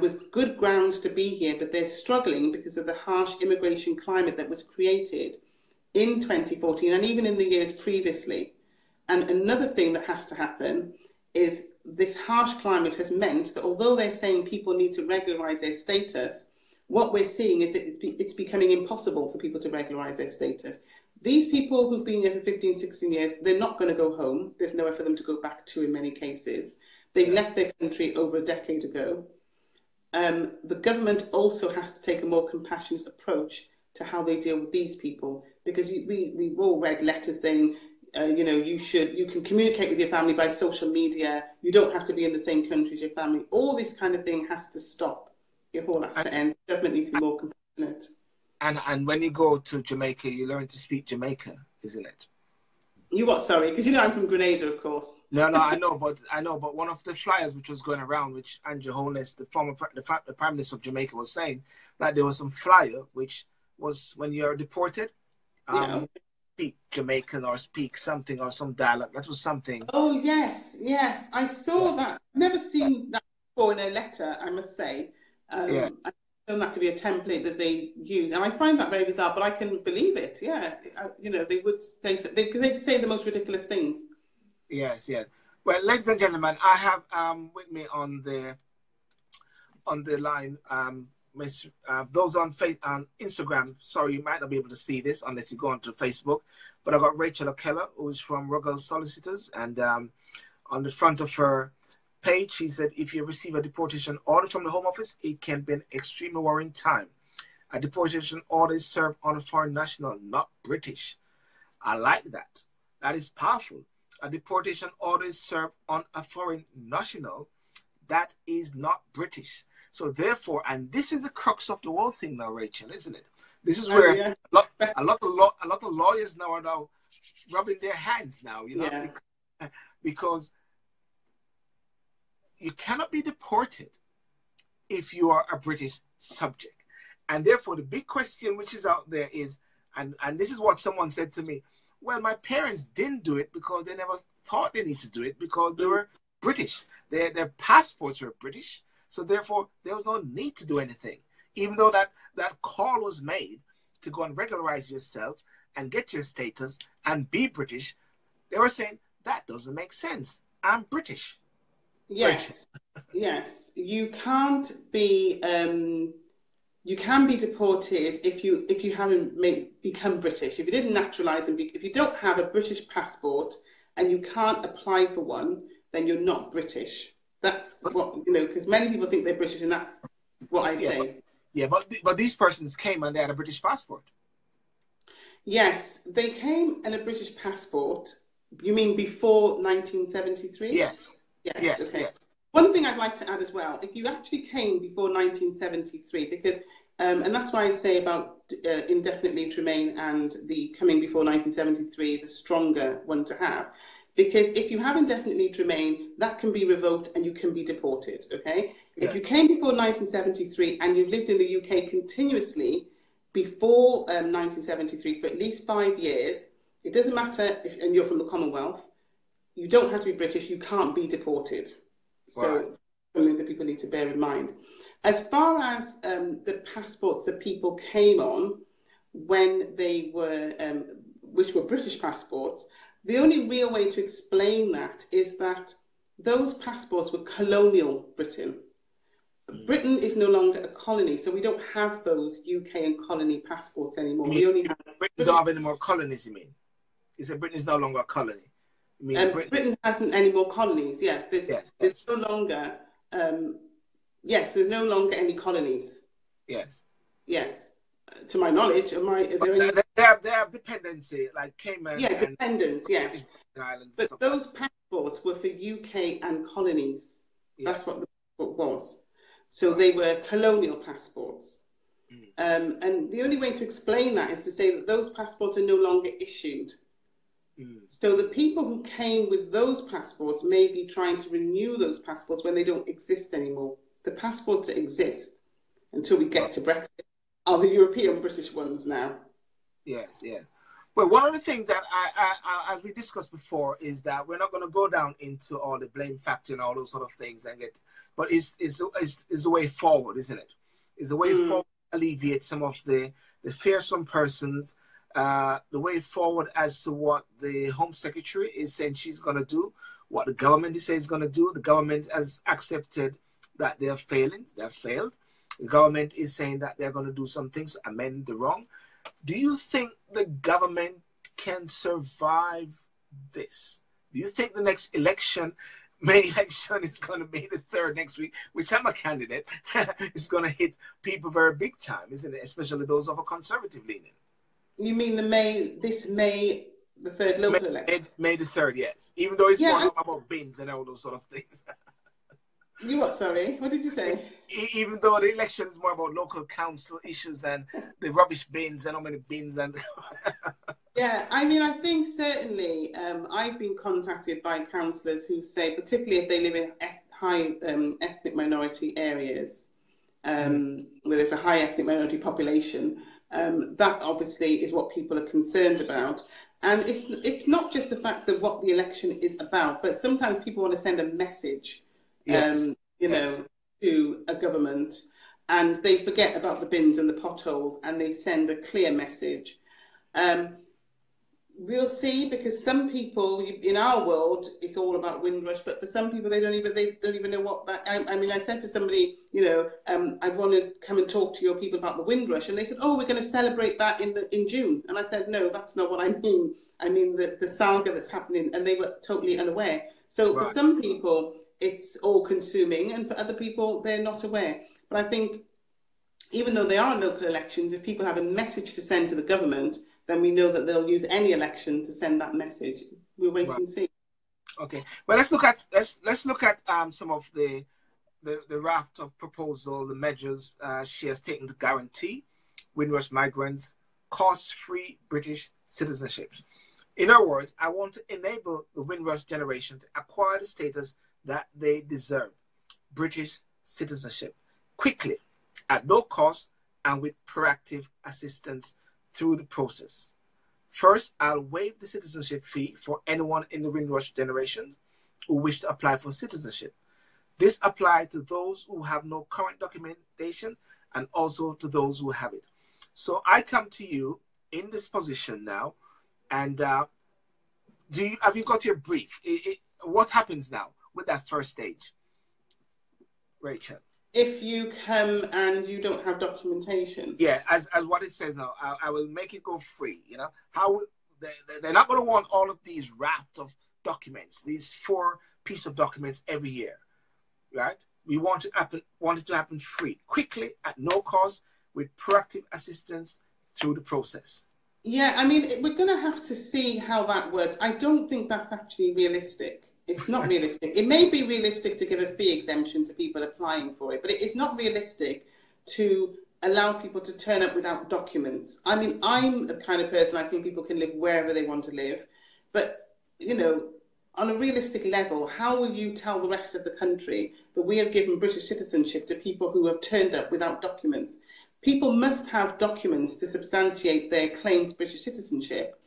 with good grounds to be here, but they're struggling because of the harsh immigration climate that was created in 2014 and even in the years previously. And another thing that has to happen is this harsh climate has meant that although they're saying people need to regularise their status, what we're seeing is it's becoming impossible for people to regularise their status. These people who've been here for 15, 16 years, they're not going to go home. There's nowhere for them to go back to in many cases. They left their country over a decade ago. The government also has to take a more compassionate approach to how they deal with these people, because we've all read letters saying, you know, you can communicate with your family by social media. You don't have to be in the same country as your family. All this kind of thing has to stop. It all has to end. The government needs to be more compassionate. And when you go to Jamaica, you learn to speak Jamaica, isn't it? You what? Sorry, because you know I'm from Grenada, of course. No, I know, but one of the flyers which was going around, which Andrew Holness, the Prime Minister of Jamaica, was saying that there was some flyer which was when you are deported, speak Jamaican or speak something or some dialect. That was something. Oh yes, I saw that. I've never seen that before in a letter, I must say. I've known that to be a template that they use, and I find that very bizarre, but I can believe it. You know, they would say they'd say the most ridiculous things. Yes. Well, ladies and gentlemen, I have with me on the line Miss, those on Instagram, sorry, you might not be able to see this unless you go onto Facebook, but I've got Rachel Okello, who is from Rogals Solicitors, and on the front of her page, she said, if you receive a deportation order from the Home Office, it can be an extremely worrying time. A deportation order is served on a foreign national, not British. I like that. That is powerful. A deportation order is served on a foreign national that is not British. So therefore, and this is the crux of the whole thing now, Rachel, isn't it? This is where a lot of lawyers now are rubbing their hands now, you know, because you cannot be deported if you are a British subject. And therefore, the big question which is out there is, and this is what someone said to me, well, my parents didn't do it because they never thought they need to do it because they were British. Their passports were British. So therefore, there was no need to do anything, even though that call was made to go and regularize yourself and get your status and be British. They were saying, that doesn't make sense. I'm British. Yes, yes. You can't be, you can be deported if you haven't become British, if you didn't naturalize and if you don't have a British passport and you can't apply for one, then you're not British. That's what, you know, because many people think they're British, and that's what I say. But these persons came and they had a British passport. Yes, they came in a British passport. You mean before 1973? Yes. One thing I'd like to add as well, if you actually came before 1973, because, and that's why I say about indefinite leave to remain and the coming before 1973 is a stronger one to have. Because if you have indefinite leave to remain, that can be revoked and you can be deported, okay? Yeah. If you came before 1973 and you've lived in the UK continuously before 1973 for at least 5 years, it doesn't matter, and you're from the Commonwealth, you don't have to be British, you can't be deported. So that's something that people need to bear in mind. As far as the passports that people came on when they were, which were British passports, the only real way to explain that is that those passports were colonial Britain. But Britain is no longer a colony, so we don't have those UK and colony passports anymore. We only have Britain don't have any more colonies. You mean? You said Britain is no longer a colony. You mean Britain hasn't any more colonies. Yeah, there's no longer. Yes, there's no longer any colonies. Yes. Yes. To my knowledge, they have dependency, like Cayman. Yeah, dependence. Yes. Islands, but those passports were for UK and colonies. Yes. That's what the passport was. So they were colonial passports. Mm. And the only way to explain that is to say that those passports are no longer issued. Mm. So the people who came with those passports may be trying to renew those passports when they don't exist anymore. The passports that exist until we get to Brexit are the European British ones now. Yes, yes. Well, one of the things that I as we discussed before, is that we're not going to go down into all the blame factor and all those sort of things, and but it's a way forward, isn't it? It's a way forward to alleviate some of the fearsome persons. The way forward as to what the Home Secretary is saying she's going to do, what the government is saying is going to do. The government has accepted that they're failing, they've failed. The government is saying that they're going to do some things, amend the wrong. Do you think the government can survive this? Do you think the next election, May election is going to be the 3rd next week, which I'm a candidate, is going to hit people very big time, isn't it? Especially those of a conservative leaning. You mean the May the 3rd local election? May the 3rd, yes. Even though it's more about bins and all those sort of things. You what, sorry? What did you say? Even though the election is more about local council issues and the rubbish bins and how many bins and... Yeah, I mean, I think certainly I've been contacted by councillors who say, particularly if they live in high ethnic minority areas, where there's a high ethnic minority population, that obviously is what people are concerned about. And it's not just the fact that what the election is about, but sometimes people want to send a message you know, to a government, and they forget about the bins and the potholes, and they send a clear message. We'll see, because some people in our world, it's all about Windrush, but for some people, they don't even know what that. I mean, I said to somebody, you know, I want to come and talk to your people about the Windrush, and they said, oh, we're going to celebrate that in June, and I said, no, that's not what I mean. I mean the saga that's happening, and they were totally unaware. So for some people, it's all-consuming, and for other people, they're not aware. But I think, even though they are local elections, if people have a message to send to the government, then we know that they'll use any election to send that message. We'll wait and see. Okay, well, let's look at some of the raft of proposal, the measures she has taken to guarantee Windrush migrants cost-free British citizenship. In other words, I want to enable the Windrush generation to acquire the status that they deserve, British citizenship, quickly, at no cost, and with proactive assistance through the process. First, I'll waive the citizenship fee for anyone in the Windrush generation who wish to apply for citizenship. This applies to those who have no current documentation and also to those who have it. So I come to you in this position now, and have you got your brief? What happens now with that first stage, Rachel? If you come and you don't have documentation, as what it says now, I will make it go free. You know how they're not going to want all of these raft of documents, these 4 piece of documents every year, right? We want it to happen free, quickly, at no cost, with proactive assistance through the process. Yeah, I mean, we're going to have to see how that works. I don't think that's actually realistic. It's not realistic. It may be realistic to give a fee exemption to people applying for it, but it's not realistic to allow people to turn up without documents. I mean, I'm the kind of person, I think people can live wherever they want to live. But, you know, on a realistic level, how will you tell the rest of the country that we have given British citizenship to people who have turned up without documents? People must have documents to substantiate their claim to British citizenship.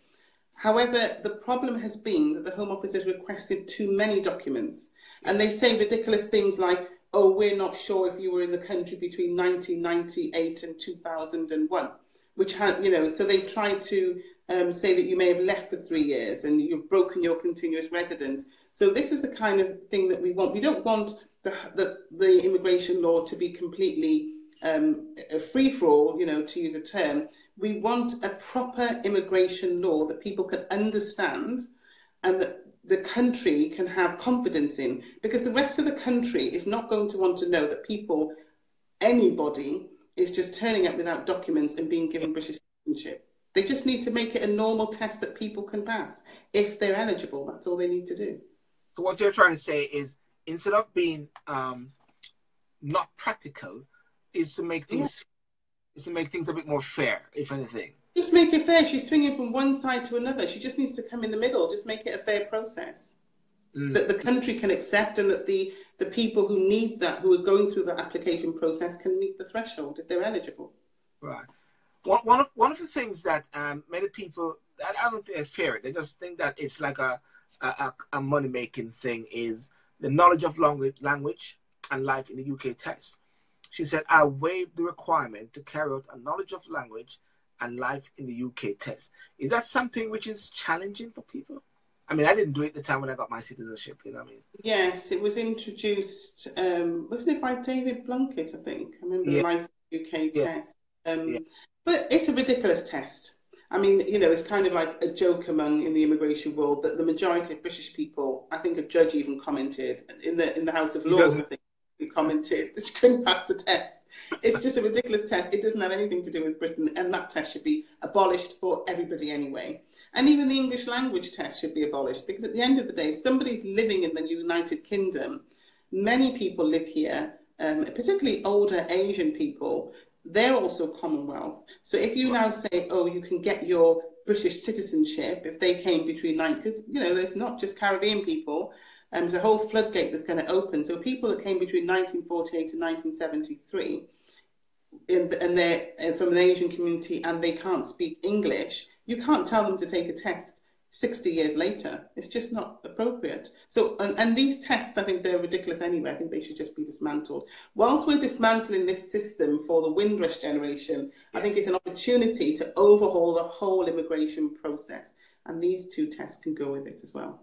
However, the problem has been that the Home Office has requested too many documents, and they say ridiculous things like, oh, we're not sure if you were in the country between 1998 and 2001, which had, you know, so they've tried to say that you may have left for 3 years and you've broken your continuous residence. So this is the kind of thing that we want. We don't want the immigration law to be completely a free-for-all, you know, to use a term. We want a proper immigration law that people can understand and that the country can have confidence in, because the rest of the country is not going to want to know that people, anybody, is just turning up without documents and being given British citizenship. They just need to make it a normal test that people can pass if they're eligible. That's all they need to do. So what you're trying to say is, instead of being not practical, is to make things a bit more fair, if anything. Just make it fair. She's swinging from one side to another. She just needs to come in the middle. Just make it a fair process that the country can accept, and that the people who need that, who are going through the application process, can meet the threshold if they're eligible. Right. One of the things that many people, I don't think they fear it. They just think that it's like a money-making thing, is the knowledge of language and life in the UK test. She said, I waive the requirement to carry out a knowledge of language and life in the UK test. Is that something which is challenging for people? I mean, I didn't do it the time when I got my citizenship, you know what I mean? Yes, it was introduced, wasn't it by David Blunkett, I think? I remember the Life UK test. But it's a ridiculous test. I mean, you know, it's kind of like a joke in the immigration world that the majority of British people, I think a judge even commented, in the House of Lords, I think, who commented that she couldn't pass the test. It's just a ridiculous test. It doesn't have anything to do with Britain, and that test should be abolished for everybody anyway. And even the English language test should be abolished, because at the end of the day, if somebody's living in the United Kingdom, many people live here, particularly older Asian people. They're also Commonwealth. So if you now say, oh, you can get your British citizenship if they came between 9, because, you know, there's not just Caribbean people, and there's a whole floodgate that's going to open. So people that came between 1948 and 1973 and they're from an Asian community and they can't speak English, you can't tell them to take a test 60 years later. It's just not appropriate. So, and these tests, I think they're ridiculous anyway. I think they should just be dismantled. Whilst we're dismantling this system for the Windrush generation, I think it's an opportunity to overhaul the whole immigration process. And these two tests can go with it as well.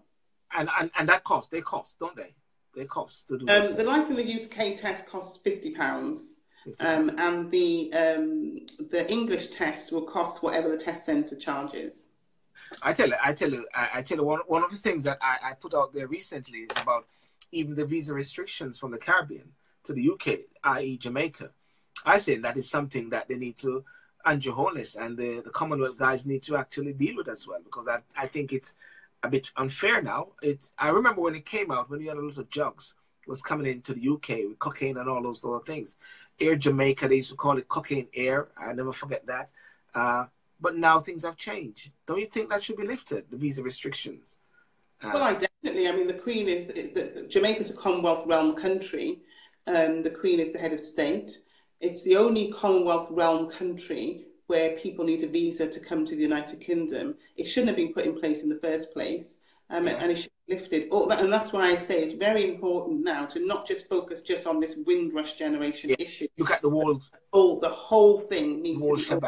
And that costs, they cost, don't they? They cost to do the Life in the UK test costs £50. And the English test will cost whatever the test centre charges. I tell you, one of the things that I put out there recently is about even the visa restrictions from the Caribbean to the UK, i.e. Jamaica. I say that is something that they need to, and Johannes and the Commonwealth guys need to actually deal with as well, because I think it's a bit unfair now. I remember when it came out, when you had a lot of drugs was coming into the UK with cocaine and all those other things. Air Jamaica, they used to call it cocaine air. I never forget that. But now things have changed. Don't you think that should be lifted, the visa restrictions? Well, definitely. I mean, the Queen is... Jamaica's a Commonwealth realm country. The Queen is the head of state. It's the only Commonwealth realm country where people need a visa to come to the United Kingdom. It shouldn't have been put in place in the first place, and it should be lifted. And that's why I say it's very important now to not just focus just on this Windrush generation issue. Look at the whole... The whole thing needs to be...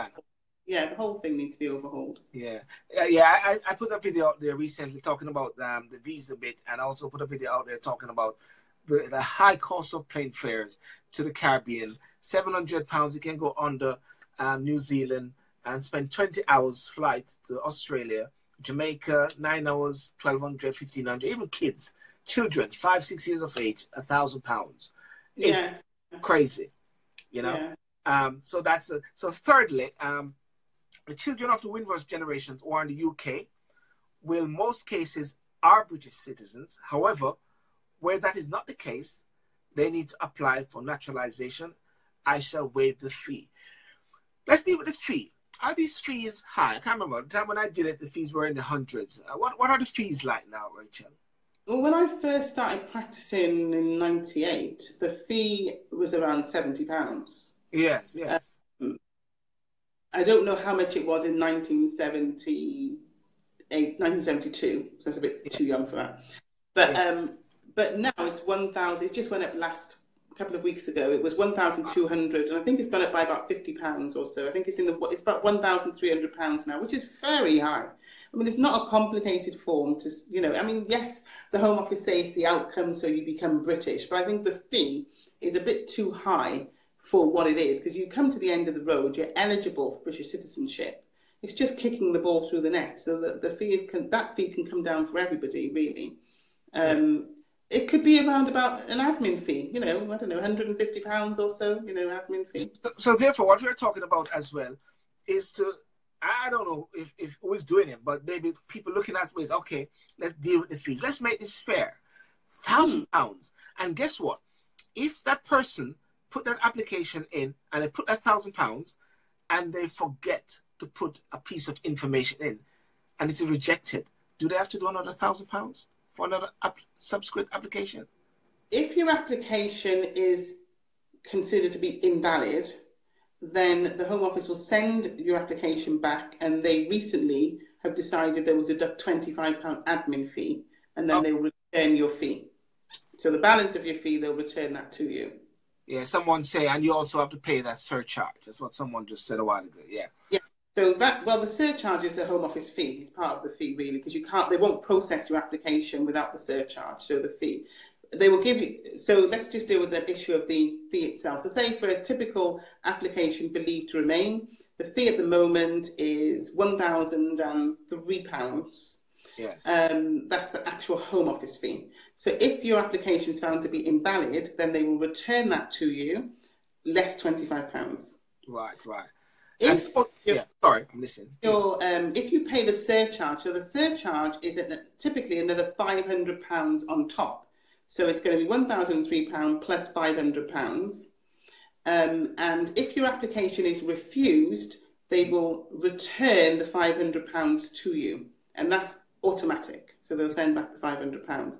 Yeah, the whole thing needs to be overhauled. Yeah. I put a video out there recently talking about the visa bit, and I also put a video out there talking about the high cost of plane fares to the Caribbean. £700, you can go under New Zealand and spend 20 hours flight to Australia. Jamaica, 9 hours, 1,200, 1,500, even kids, children, 5, 6 years of age, £1,000. It's crazy, you know? Yeah. So that's, so thirdly, the children of the Windrush generations who are in the UK will, in most cases, are British citizens. However, where that is not the case, they need to apply for naturalisation. I shall waive the fee. Let's deal with the fee. Are these fees high? I can't remember. The time when I did it, the fees were in the hundreds. What are the fees like now, Rachel? Well, when I first started practising in 98, the fee was around £70. Yes, yes. I don't know how much it was in 1978, 1972. So it's a bit too young for that. But but now it's 1,000. It just went up last couple of weeks ago. It was 1,200, and I think it's gone up by about £50 or so. I think it's about £1,300 now, which is very high. I mean, it's not a complicated form to, you know, I mean, yes, the Home Office says the outcome, so you become British, but I think the fee is a bit too high for what it is, because you come to the end of the road, you're eligible for British citizenship. It's just kicking the ball through the net, so that the fee is, that fee can come down for everybody, really. It could be around about an admin fee, you know, I don't know, £150 or so, you know, admin fee. So therefore, what we're talking about as well is to, I don't know if who's doing it, but maybe people looking at ways, okay, let's deal with the fees. Let's make this fair. £1,000. And guess what? If that person put that application in and they put that £1,000 and they forget to put a piece of information in and it's rejected, do they have to do another £1,000 for another subsequent application? If your application is considered to be invalid, then the Home Office will send your application back, and they recently have decided they will deduct £25 admin fee, and then they will return your fee. So the balance of your fee, they'll return that to you. Yeah, someone say, and you also have to pay that surcharge. That's what someone just said a while ago, yeah. Yeah, so that, well, the surcharge is the Home Office fee. It's part of the fee, really, because you can't, they won't process your application without the surcharge, so the fee. They will give you, so let's just deal with the issue of the fee itself. So say for a typical application for leave to remain, the fee at the moment is £1,003. Yes. That's the actual Home Office fee. So if your application is found to be invalid, then they will return that to you, less £25. Right, right. If if you pay the surcharge, so the surcharge is typically another £500 on top. So it's going to be £1,003 plus £500. And if your application is refused, they will return the £500 to you. And that's automatic. So they'll send back the £500.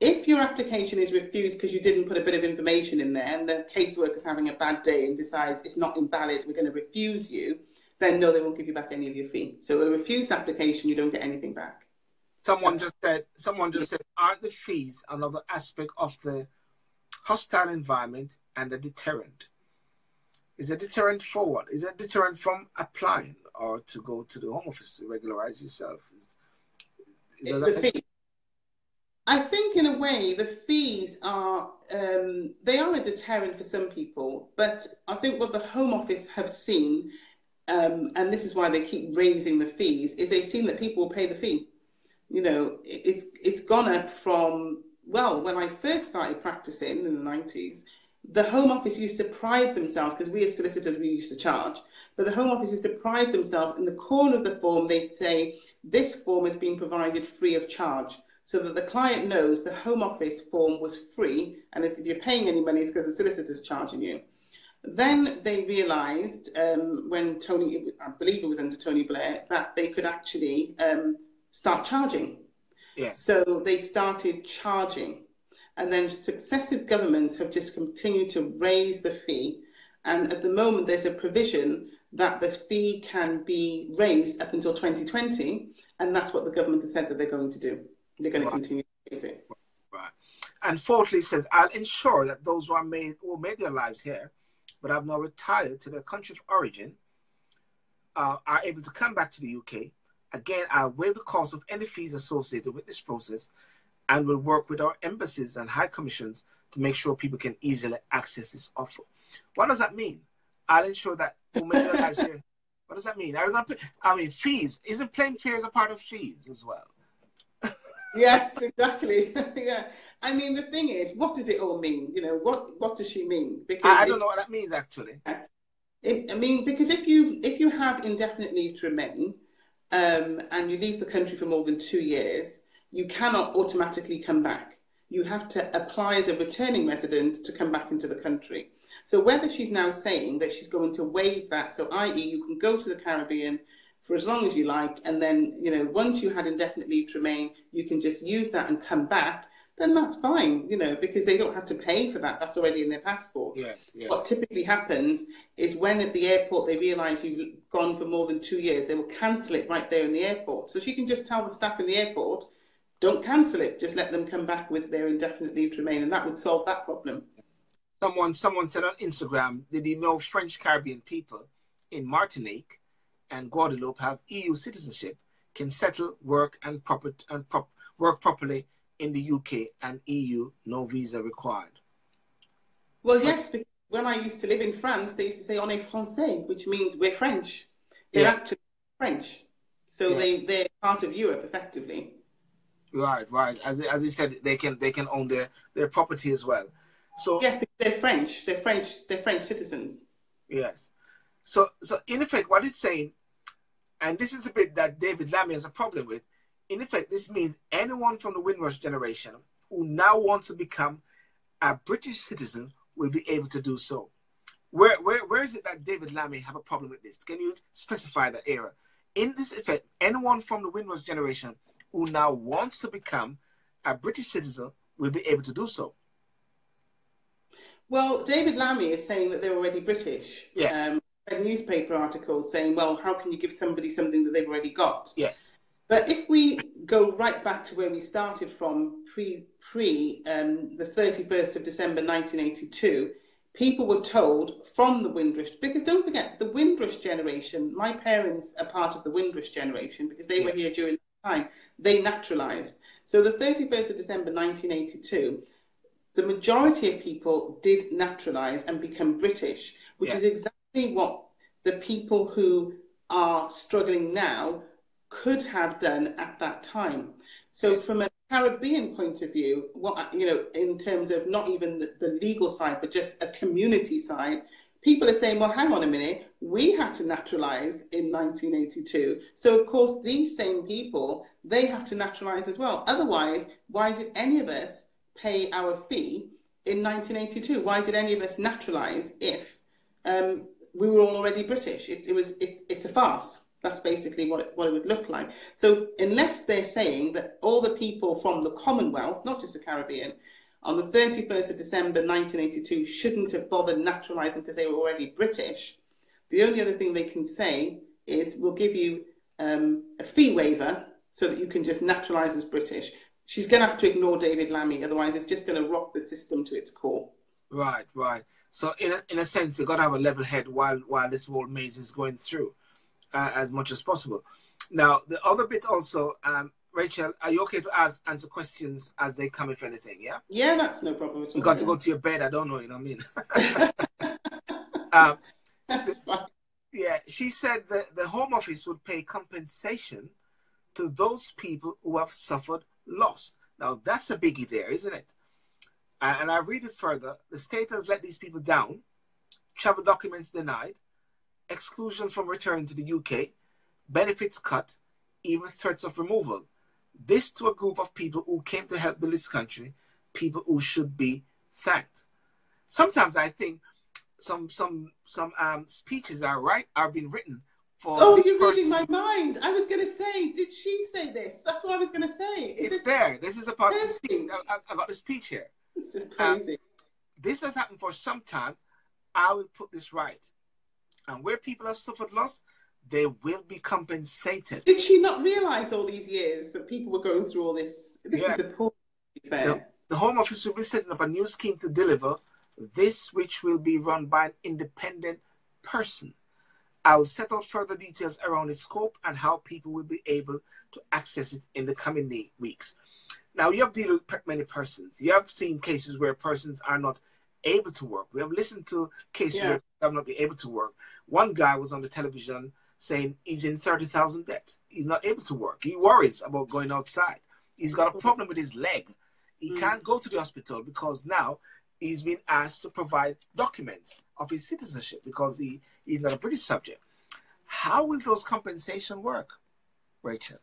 If your application is refused because you didn't put a bit of information in there and the caseworker's having a bad day and decides it's not invalid, we're going to refuse you, then no, they won't give you back any of your fee. So a refused application, you don't get anything back. Someone just said, aren't the fees another aspect of the hostile environment and a deterrent? Is a deterrent for what? Is a deterrent from applying or to go to the Home Office to regularize yourself? Is that the fee? I think in a way the fees are, they are a deterrent for some people, but I think what the Home Office have seen, and this is why they keep raising the fees, is they've seen that people will pay the fee. You know, it's gone up from, well, when I first started practicing in the 90s, the Home Office used to pride themselves, because we as solicitors, we used to charge, but the Home Office used to pride themselves in the corner of the form, they'd say, this form has been provided free of charge, so that the client knows the Home Office form was free, and if you're paying any money, it's because the solicitor's charging you. Then they realised, when Tony, I believe it was under Tony Blair, that they could actually... start charging. Yes. So they started charging, and then successive governments have just continued to raise the fee, and at the moment there's a provision that the fee can be raised up until 2020, and that's what the government has said that they're going to do. They're going to continue to raise it. Right. And fourthly says, I'll ensure that those who made their lives here but have now retired to their country of origin are able to come back to the UK. Again, I'll waive the cost of any fees associated with this process and will work with our embassies and high commissions to make sure people can easily access this offer. What does that mean? I'll ensure that who made their lives here. What does that mean? I mean, fees. Isn't plain fees a part of fees as well? Yes, exactly. Yeah. I mean, the thing is, what does it all mean? You know, what does she mean? Because I don't know what that means, actually. I mean, because if you have indefinite leave to remain, and you leave the country for more than 2 years, you cannot automatically come back. You have to apply as a returning resident to come back into the country. So whether she's now saying that she's going to waive that, so i.e. you can go to the Caribbean for as long as you like, and then, you know, once you had indefinite leave to remain, you can just use that and come back, then that's fine, you know, because they don't have to pay for that. That's already in their passport. Yes, yes. What typically happens is when at the airport they realise you've gone for more than 2 years, they will cancel it right there in the airport. So she can just tell the staff in the airport, don't cancel it, just let them come back with their indefinite leave to remain, and that would solve that problem. Someone said on Instagram, did you know French Caribbean people in Martinique and Guadeloupe have EU citizenship? can settle, work and work properly in the UK and EU, no visa required. Well, yes, because when I used to live in France, they used to say on est français, which means we're French. They're actually French. So they're part of Europe, effectively. Right, right. As you said, they can own their property as well. So yes, they're French. They're French citizens. Yes. So in effect, what it's saying, and this is the bit that David Lammy has a problem with, in effect, this means anyone from the Windrush generation who now wants to become a British citizen will be able to do so. Where is it that David Lammy have a problem with this? Can you specify that error? In this effect, anyone from the Windrush generation who now wants to become a British citizen will be able to do so. Well, David Lammy is saying that they're already British. Yes. I read newspaper articles saying, well, how can you give somebody something that they've already got? Yes. But if we go right back to where we started from the 31st of December 1982, people were told from the Windrush, because don't forget, the Windrush generation, my parents are part of the Windrush generation because they were here during that time, they naturalised. So the 31st of December 1982, the majority of people did naturalise and become British, which is exactly what the people who are struggling now could have done at that time. So from a Caribbean point of view, what, you know, in terms of not even the legal side, but just a community side, people are saying, well, hang on a minute, we had to naturalize in 1982. So of course, these same people, they have to naturalize as well. Otherwise, why did any of us pay our fee in 1982? Why did any of us naturalize if we were all already British? It's a farce. That's basically what it would look like. So unless they're saying that all the people from the Commonwealth, not just the Caribbean, on the 31st of December 1982 shouldn't have bothered naturalising because they were already British, the only other thing they can say is we'll give you a fee waiver so that you can just naturalise as British. She's going to have to ignore David Lammy, otherwise it's just going to rock the system to its core. Right, right. So in a sense, you've got to have a level head while this whole maze is going through. As much as possible. Now, the other bit also, Rachel, are you okay to answer questions as they come, if anything, yeah? Yeah, that's no problem at all. You got to go to your bed, I don't know, you know what I mean? That's fine. Yeah, she said that the Home Office would pay compensation to those people who have suffered loss. Now, that's a biggie there, isn't it? And I read it further. The state has let these people down, travel documents denied, exclusions from returning to the UK, benefits cut, even threats of removal. This to a group of people who came to help build this country, people who should be thanked. Sometimes I think some speeches are being written for. Oh, you're reading my mind. I was going to say, did she say this? That's what I was going to say. It's there. This is a part of the speech. I got the speech here. It's just crazy. This has happened for some time. I will put this right. And where people have suffered loss, they will be compensated. Did she not realise all these years that people were going through all this? This is appalling. The Home Office will be setting up a new scheme to deliver this, which will be run by an independent person. I will set out further details around its scope and how people will be able to access it in the coming weeks. Now, you have dealt with many persons. You have seen cases where persons are not able to work. We have listened to cases where people have not been able to work. One guy was on the television saying he's in 30,000 debt. He's not able to work. He worries about going outside. He's got a problem with his leg. He can't go to the hospital because now he's been asked to provide documents of his citizenship because he's not a British subject. How will those compensation work, Rachel?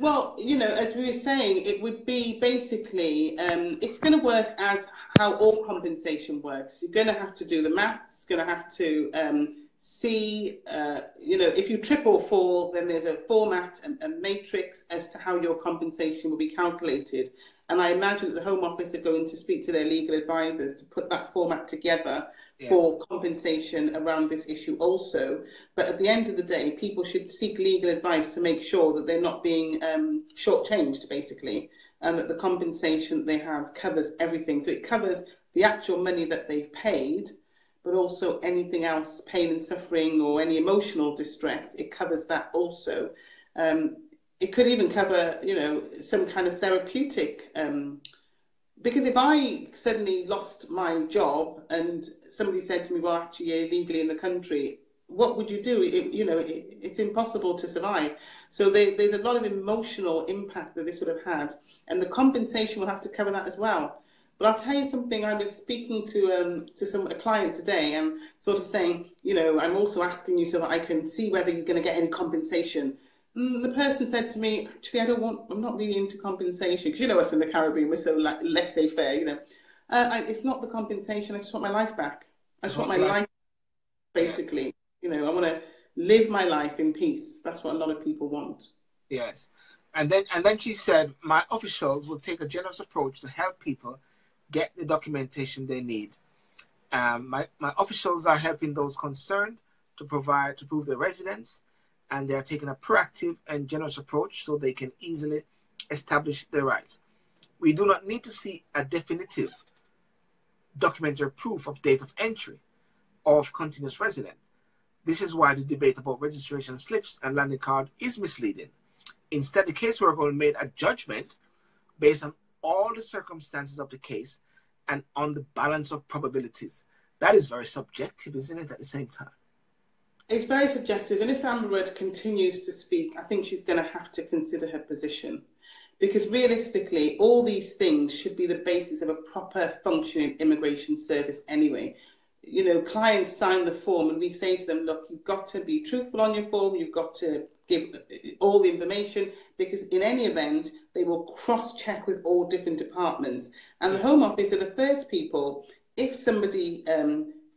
Well, you know, as we were saying, it would be basically, it's going to work as how all compensation works. You're going to have to do the maths, going to have to see, you know, if you trip or fall, then there's a format and a matrix as to how your compensation will be calculated. And I imagine that the Home Office are going to speak to their legal advisors to put that format together for compensation around this issue also. But at the end of the day, people should seek legal advice to make sure that they're not being shortchanged, basically, and that the compensation they have covers everything. So it covers the actual money that they've paid, but also anything else, pain and suffering or any emotional distress, it covers that also. It could even cover, you know, some kind of therapeutic, because if I suddenly lost my job and somebody said to me, well, actually, you're illegally in the country, what would you do? It's impossible to survive. So there's a lot of emotional impact that this would have had. And the compensation will have to cover that as well. But I'll tell you something, I was speaking to a client today and sort of saying, you know, I'm also asking you so that I can see whether you're going to get any compensation. And the person said to me, actually, I'm not really into compensation. Because you know us in the Caribbean, we're so laissez-faire, you know. It's not the compensation, I just want my life back. I just want my life, basically. Yeah. You know, I want to live my life in peace. That's what a lot of people want. Yes. And then she said, my officials will take a generous approach to help people get the documentation they need. My officials are helping those concerned to prove their residence, and they are taking a proactive and generous approach so they can easily establish their rights. We do not need to see a definitive documentary proof of date of entry or of continuous resident. This is why the debate about registration slips and landing card is misleading. Instead, the caseworker made a judgment based on all the circumstances of the case and on the balance of probabilities. That is very subjective, isn't it, at the same time? It's very subjective. And if Amber Rudd continues to speak, I think she's going to have to consider her position. Because realistically, all these things should be the basis of a proper functioning immigration service anyway. You know, clients sign the form and we say to them, look, you've got to be truthful on your form, you've got to give all the information, because in any event, they will cross-check with all different departments. And the Home Office are the first people, if somebody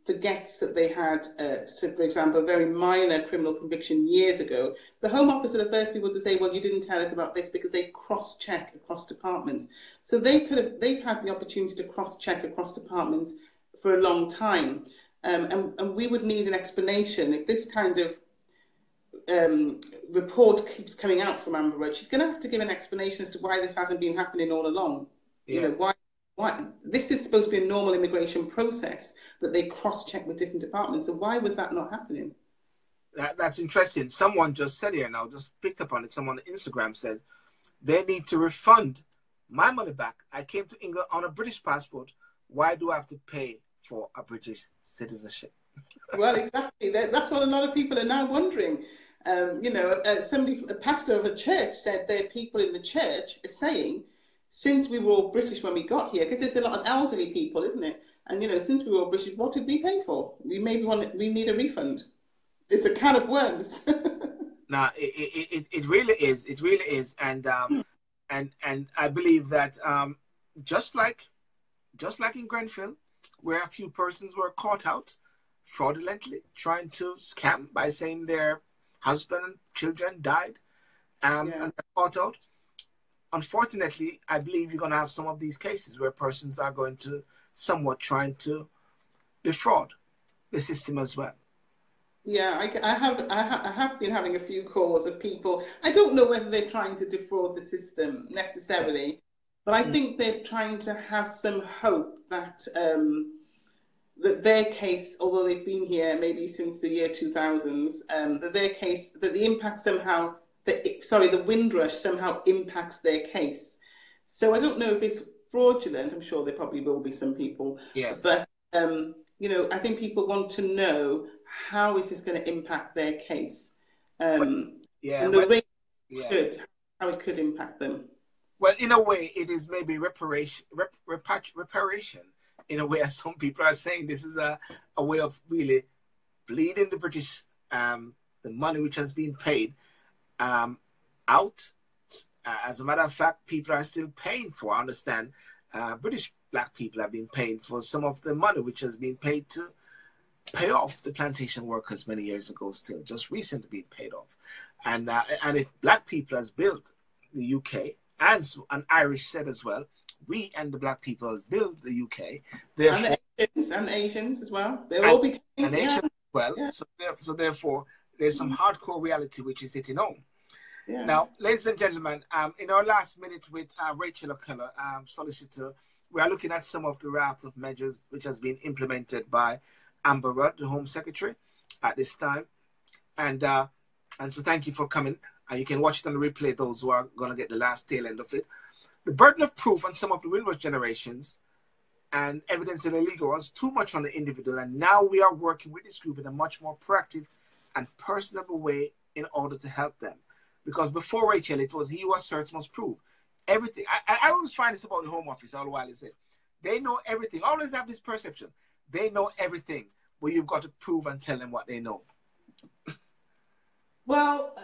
forgets that they had, so for example, a very minor criminal conviction years ago, the Home Office are the first people to say, well, you didn't tell us about this, because they cross-check across departments. So they've had the opportunity to cross-check across departments for a long time, and we would need an explanation. If this kind of report keeps coming out from Amber Rudd, she's going to have to give an explanation as to why this hasn't been happening all along. Yeah. You know, why this is supposed to be a normal immigration process that they cross-check with different departments. So why was that not happening? That's interesting. Someone just said here, and I just picked up on it. Someone on Instagram said they need to refund my money back. I came to England on a British passport. Why do I have to pay for a British citizenship? Well, exactly. That's what a lot of people are now wondering. You know, a pastor of a church said there are people in the church are saying, since we were all British when we got here, because there's a lot of elderly people, isn't it? And, you know, since we were all British, what did we pay for? We need a refund. It's a can of worms. No, it really is. It really is. And, and I believe that just like in Grenfell, where a few persons were caught out fraudulently trying to scam by saying their husband and children died and caught out. Unfortunately, I believe you're going to have some of these cases where persons are going to somewhat trying to defraud the system as well. Yeah, I have been having a few calls of people. I don't know whether they're trying to defraud the system necessarily. Yeah. But I think they're trying to have some hope that that their case, although they've been here maybe since the year 2000s, that their case, that the impact somehow, the Windrush somehow impacts their case. So I don't know if it's fraudulent. I'm sure there probably will be some people. Yeah. But you know, I think people want to know how is this going to impact their case. How it could impact them. Well, in a way, it is maybe reparation. In a way, as some people are saying, this is a way of really bleeding the British, the money which has been paid out. As a matter of fact, people are still paying for, I understand, British black people have been paying for some of the money which has been paid to pay off the plantation workers many years ago still, just recently being paid off. And if black people has built the UK, as an Irish said as well, we and the black people built the UK. Therefore, and Asians as well. They all became Asians as well. Yeah. So therefore, there's some hardcore reality which is hitting home. Yeah. Now, ladies and gentlemen, in our last minute with Rachel Okello, solicitor, we are looking at some of the raft of measures which has been implemented by Amber Rudd, the Home Secretary, at this time. And so thank you for coming and you can watch it on the replay, those who are going to get the last tail end of it. The burden of proof on some of the Windrush generations and evidence in the legal was too much on the individual, and now we are working with this group in a much more proactive and personable way in order to help them. Because before Rachel, it was he who asserts must prove everything. I always find this about the Home Office all the while. Is it they know everything. I always have this perception. They know everything, but you've got to prove and tell them what they know. Well,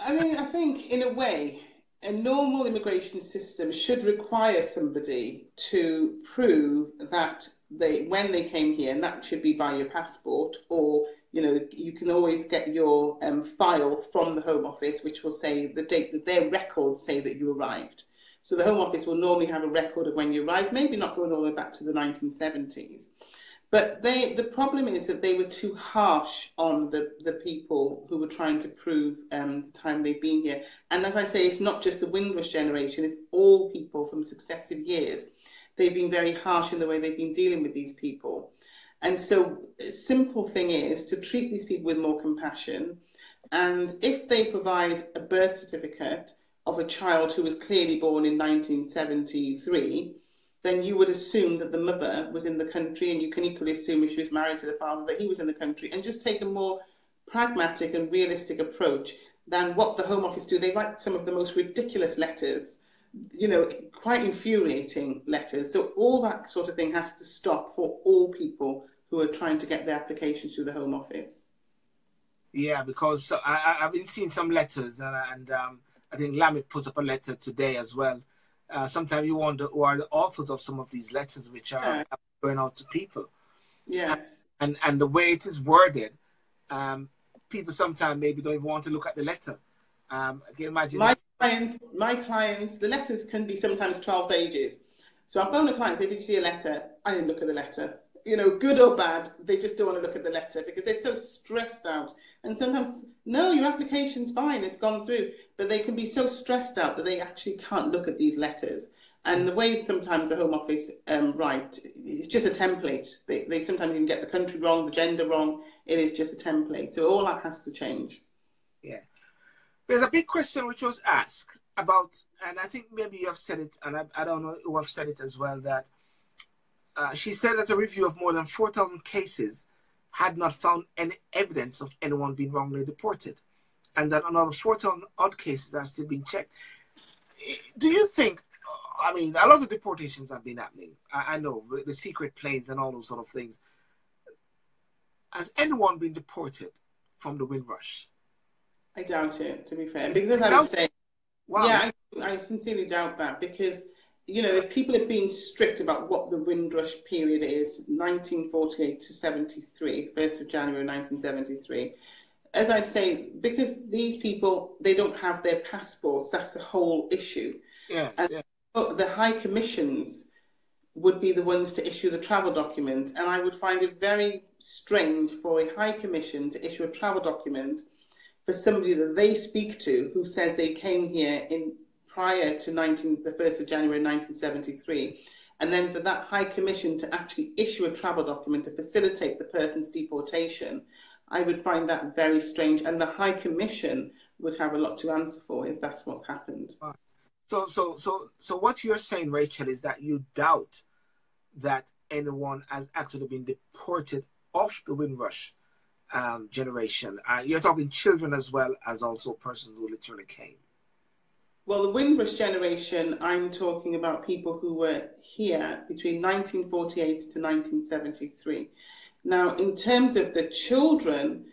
I mean, I think in a way, a normal immigration system should require somebody to prove that when they came here, and that should be by your passport, or, you know, you can always get your file from the Home Office, which will say the date that their records say that you arrived. So the Home Office will normally have a record of when you arrived, maybe not going all the way back to the 1970s. But the problem is that they were too harsh on the people who were trying to prove the time they've been here. And as I say, it's not just the Windrush generation, it's all people from successive years. They've been very harsh in the way they've been dealing with these people. And so a simple thing is to treat these people with more compassion. And if they provide a birth certificate of a child who was clearly born in 1973, then you would assume that the mother was in the country, and you can equally assume if she was married to the father that he was in the country, and just take a more pragmatic and realistic approach than what the Home Office do. They write some of the most ridiculous letters, you know, quite infuriating letters. So all that sort of thing has to stop for all people who are trying to get their applications through the Home Office. Yeah, because I've been seeing some letters, and I think Lammy put up a letter today as well. Sometimes you wonder who are the authors of some of these letters which are going out to people. Yes. And the way it is worded, people sometimes maybe don't even want to look at the letter. I can imagine. My clients, the letters can be sometimes 12 pages. So I phone a client and say, did you see a letter? I didn't look at the letter. You know, good or bad, they just don't want to look at the letter because they're so stressed out. And sometimes, no, your application's fine, it's gone through. But they can be so stressed out that they actually can't look at these letters. And the way sometimes the Home Office write, it's just a template. They sometimes even get the country wrong, the gender wrong. It is just a template. So all that has to change. Yeah. There's a big question which was asked about, and I think maybe you have said it, and I don't know who have said it as well, that she said that a review of more than 4,000 cases had not found any evidence of anyone being wrongly deported, and that another 4,000 odd cases are still being checked. Do you think, I mean, a lot of deportations have been happening. I know, the secret planes and all those sort of things. Has anyone been deported from the Windrush? I doubt it, to be fair. Because as I was saying, wow. Yeah, I sincerely doubt that because, you know, if people are being strict about what the Windrush period is, 1948 to 73, 1st of January 1973, as I say, because these people, they don't have their passports, that's the whole issue. Yes, and yes. The High Commissions would be the ones to issue the travel document, and I would find it very strange for a High Commission to issue a travel document for somebody that they speak to who says they came here in prior to the 1st of January 1973, and then for that High Commission to actually issue a travel document to facilitate the person's deportation, I would find that very strange. And the High Commission would have a lot to answer for if that's what's happened. So what you're saying, Rachel, is that you doubt that anyone has actually been deported off the Windrush generation. You're talking children as well as also persons who literally came. Well, the Windrush generation, I'm talking about people who were here between 1948 to 1973. Now, in terms of the children,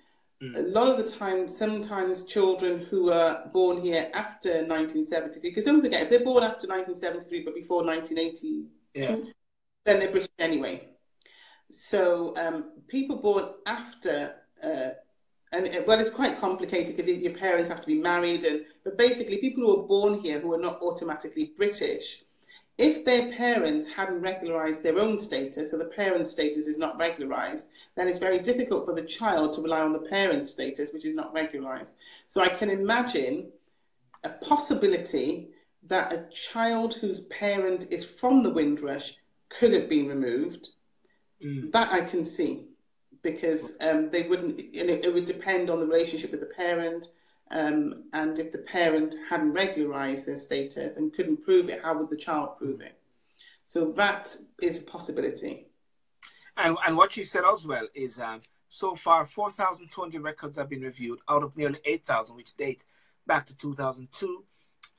a lot of the time, sometimes children who are born here after 1973, because don't forget, if they're born after 1973 but before 1982, yes, then they're British anyway. So people born after... well, it's quite complicated because your parents have to be married. But basically, people who are born here who are not automatically British, if their parents hadn't regularised their own status, so the parent's status is not regularised, then it's very difficult for the child to rely on the parent's status, which is not regularised. So I can imagine a possibility that a child whose parent is from the Windrush could have been removed. That I can see. Because they wouldn't, and it would depend on the relationship with the parent, And if the parent hadn't regularised their status and couldn't prove it, how would the child prove it? So that is a possibility. And what she said as well is, so far, 4,200 records have been reviewed out of nearly 8,000, which date back to 2002,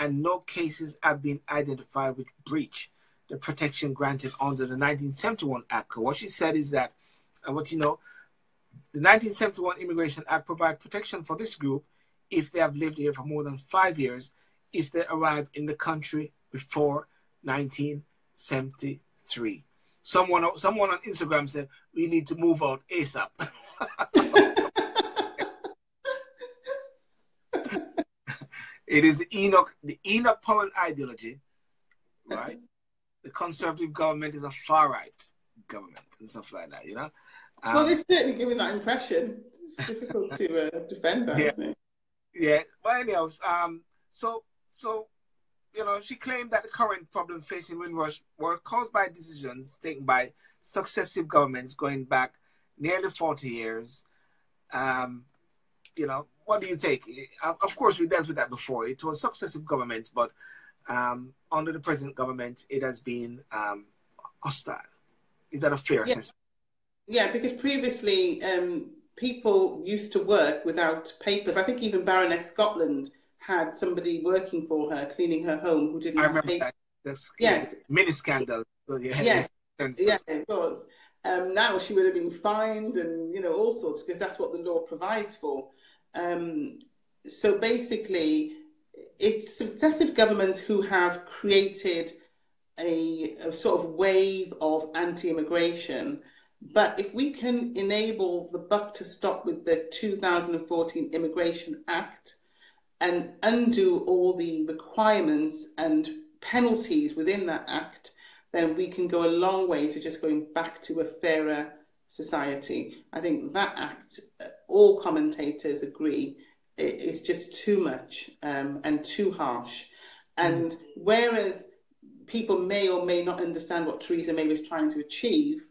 and no cases have been identified which breach the protection granted under the 1971 Act. What she said is that, and what you know, the 1971 Immigration Act provides protection for this group if they have lived here for more than 5 years, if they arrived in the country before 1973. Someone on Instagram said, we need to move out ASAP. It is the Enoch Powell ideology, right? The Conservative government is a far-right government and stuff like that, you know? Well, they're certainly giving that impression. It's difficult to defend that, yeah. Isn't it? Yeah, but anyhow, so, you know, she claimed that the current problem facing Windrush were caused by decisions taken by successive governments going back nearly 40 years. You know, what do you take? Of course, we dealt with that before. It was successive governments, but under the present government, it has been hostile. Is that a fair assessment? Yeah, because previously, people used to work without papers. I think even Baroness Scotland had somebody working for her, cleaning her home, who didn't have papers. I remember that. That's, yes. Mini scandal. Yes. Yeah, it was. Now she would have been fined and, you know, all sorts, because that's what the law provides for. So basically, it's successive governments who have created a sort of wave of anti-immigration. But if we can enable the buck to stop with the 2014 Immigration Act and undo all the requirements and penalties within that act, then we can go a long way to just going back to a fairer society. I think that act, all commentators agree, is just too much and too harsh. And whereas people may or may not understand what Theresa May was trying to achieve,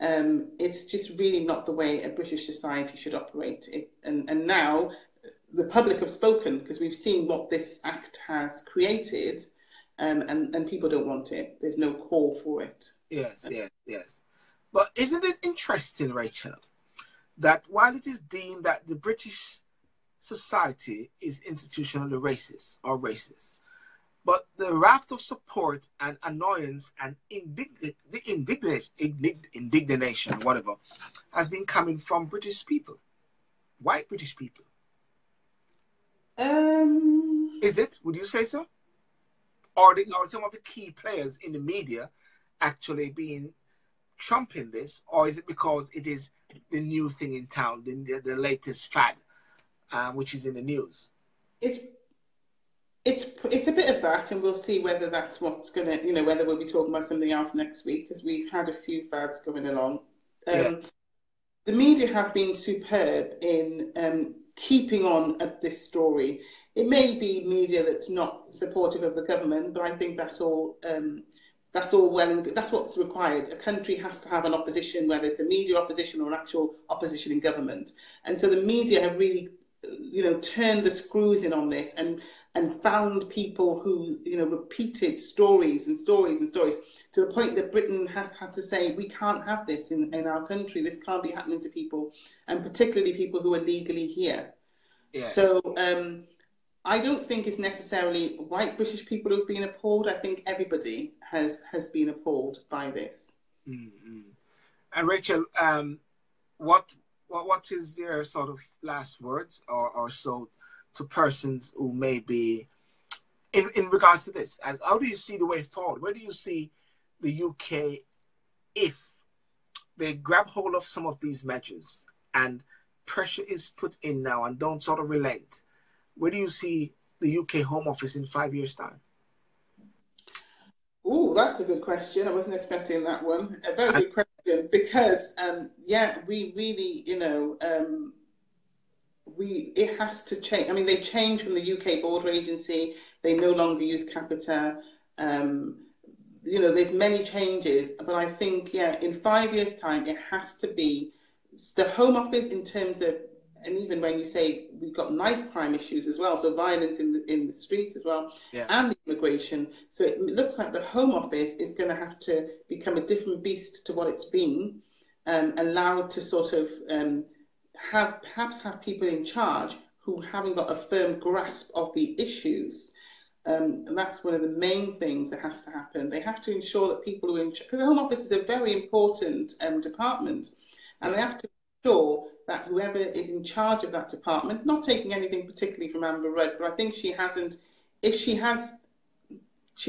it's just really not the way a British society should operate. And now the public have spoken, because we've seen what this act has created, and people don't want it. There's no call for it. Yes, yes, yes. But isn't it interesting, Rachel, that while it is deemed that the British society is institutionally racist or racist, but the raft of support and annoyance and indignation, whatever, has been coming from British people, white British people. Is it? Would you say so? Or some of the key players in the media actually being trumping this, or is it because it is the new thing in town, the latest fad, which is in the news? It's a bit of that, and we'll see whether that's what's going to, you know, whether we'll be talking about something else next week, because we've had a few fads going along. The media have been superb in keeping on at this story. It may be media that's not supportive of the government, but I think that's all well and good. That's what's required. A country has to have an opposition, whether it's a media opposition or an actual opposition in government. And so the media have really, you know, turned the screws in on this and found people who, you know, repeated stories and stories and stories to the point that Britain has had to say, we can't have this in our country. This can't be happening to people, and particularly people who are legally here. Yeah. So I don't think it's necessarily white British people who've been appalled. I think everybody has been appalled by this. Mm-hmm. And Rachel, what is their sort of last words or so to persons who may be, in regards to this, how do you see the way forward? Where do you see the UK if they grab hold of some of these measures and pressure is put in now and don't sort of relent? Where do you see the UK Home Office in 5 years' time? Oh, that's a good question. I wasn't expecting that one. A very good question, because, yeah, we really, you know, it has to change. I mean, they changed from the UK Border Agency. They no longer use Capita. You know, there's many changes, but I think, yeah, in 5 years' time, it has to be the Home Office in terms of and even when you say we've got knife crime issues as well, so violence in the streets as well, yeah, and immigration. So it looks like the Home Office is going to have to become a different beast to what it's been, allowed to sort of perhaps have people in charge who haven't got a firm grasp of the issues. And that's one of the main things that has to happen. They have to ensure that people who are in charge, because the Home Office is a very important department, and they have to ensure that whoever is in charge of that department, not taking anything particularly from Amber Rudd, but I think she hasn't, if she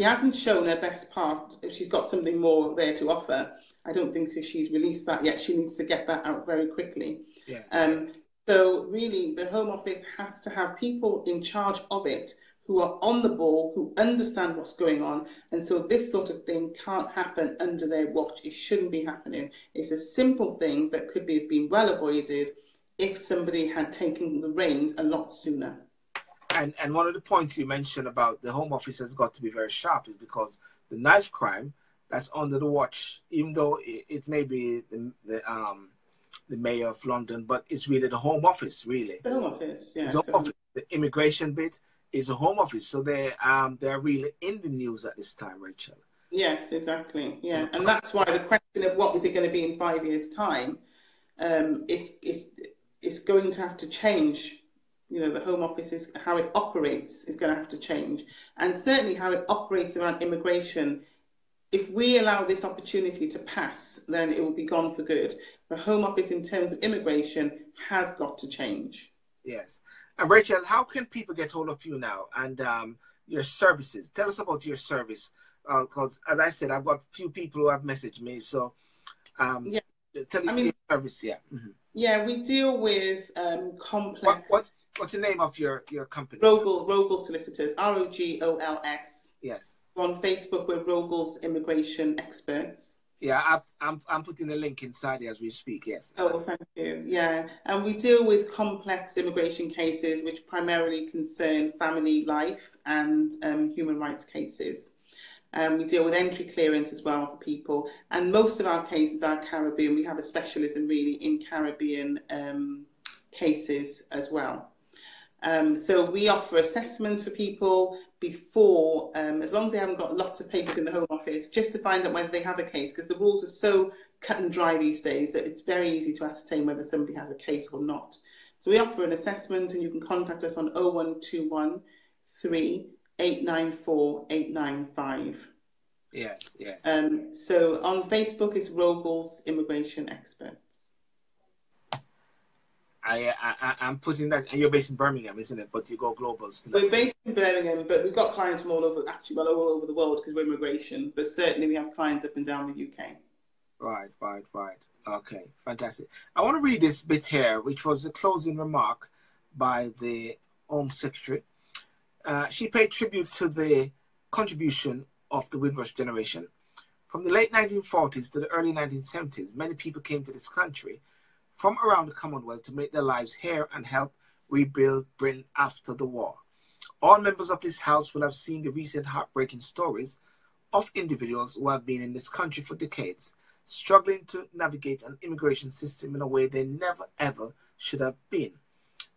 hasn't shown her best part, if she's got something more there to offer, I don't think so she's released that yet. She needs to get that out very quickly. Yeah. So really, the Home Office has to have people in charge of it who are on the ball, who understand what's going on, and so this sort of thing can't happen under their watch. It shouldn't be happening. It's a simple thing that could have been well avoided if somebody had taken the reins a lot sooner. And one of the points you mentioned about the Home Office has got to be very sharp is because the knife crime that's under the watch, even though it may be the Mayor of London, but it's really the Home Office, really. The Home Office, yeah. Home Office, the immigration bit, is a Home Office, so they're really in the news at this time, Rachel. Yes, exactly. Yeah, and that's why the question of what is it going to be in 5 years' time, it's going to have to change. You know, the Home Office is how it operates is going to have to change, and certainly how it operates around immigration. If we allow this opportunity to pass, then it will be gone for good. The Home Office, in terms of immigration, has got to change. Yes. And Rachel, how can people get hold of you now and your services? Tell us about your service, because as I said, I've got few people who have messaged me. So yeah, tell me your service. Yeah, mm-hmm. Yeah, we deal with complex. What's the name of your company? Rogals Solicitors, ROGOLS. Yes. We're on Facebook, we're Rogals Immigration Experts. Yeah, I'm putting a link inside as we speak, yes. Oh, thank you, yeah. And we deal with complex immigration cases which primarily concern family life and human rights cases. We deal with entry clearance as well for people. And most of our cases are Caribbean. We have a specialism really in Caribbean cases as well. So we offer assessments for people before, as long as they haven't got lots of papers in the Home Office, just to find out whether they have a case, because the rules are so cut and dry these days that it's very easy to ascertain whether somebody has a case or not. So we offer an assessment, and you can contact us on 0121 3894 895. Yes, yes. So on Facebook is Rogals Immigration Experts. I'm putting that, and you're based in Birmingham, isn't it? But you go global still. We're based in Birmingham, but we've got clients from all over, actually, well, all over the world because we're immigration, but certainly we have clients up and down the UK. Right. Okay, fantastic. I want to read this bit here, which was a closing remark by the Home Secretary. She paid tribute to the contribution of the Windrush generation. From the late 1940s to the early 1970s, many people came to this country from around the Commonwealth to make their lives here and help rebuild Britain after the war. All members of this House will have seen the recent heartbreaking stories of individuals who have been in this country for decades, struggling to navigate an immigration system in a way they never ever should have been.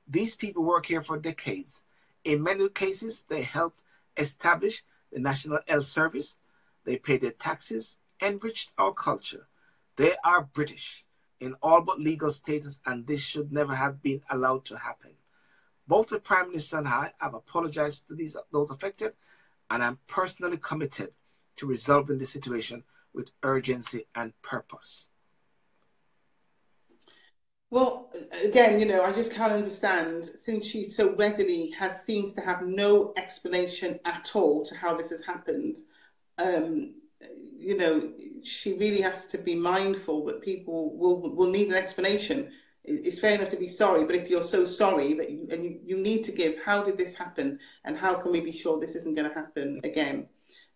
These people work here for decades. In many cases, they helped establish the National Health Service. They paid their taxes, enriched our culture. They are British in all but legal status, and this should never have been allowed to happen. Both the Prime Minister and I have apologized to those affected, and I'm personally committed to resolving the situation with urgency and purpose. Well, again, you know, I just can't understand, since she so readily seems to have no explanation at all to how this has happened. You know, she really has to be mindful that people will need an explanation. It's fair enough to be sorry, but if you're so sorry that you need to give, how did this happen, and how can we be sure this isn't going to happen again?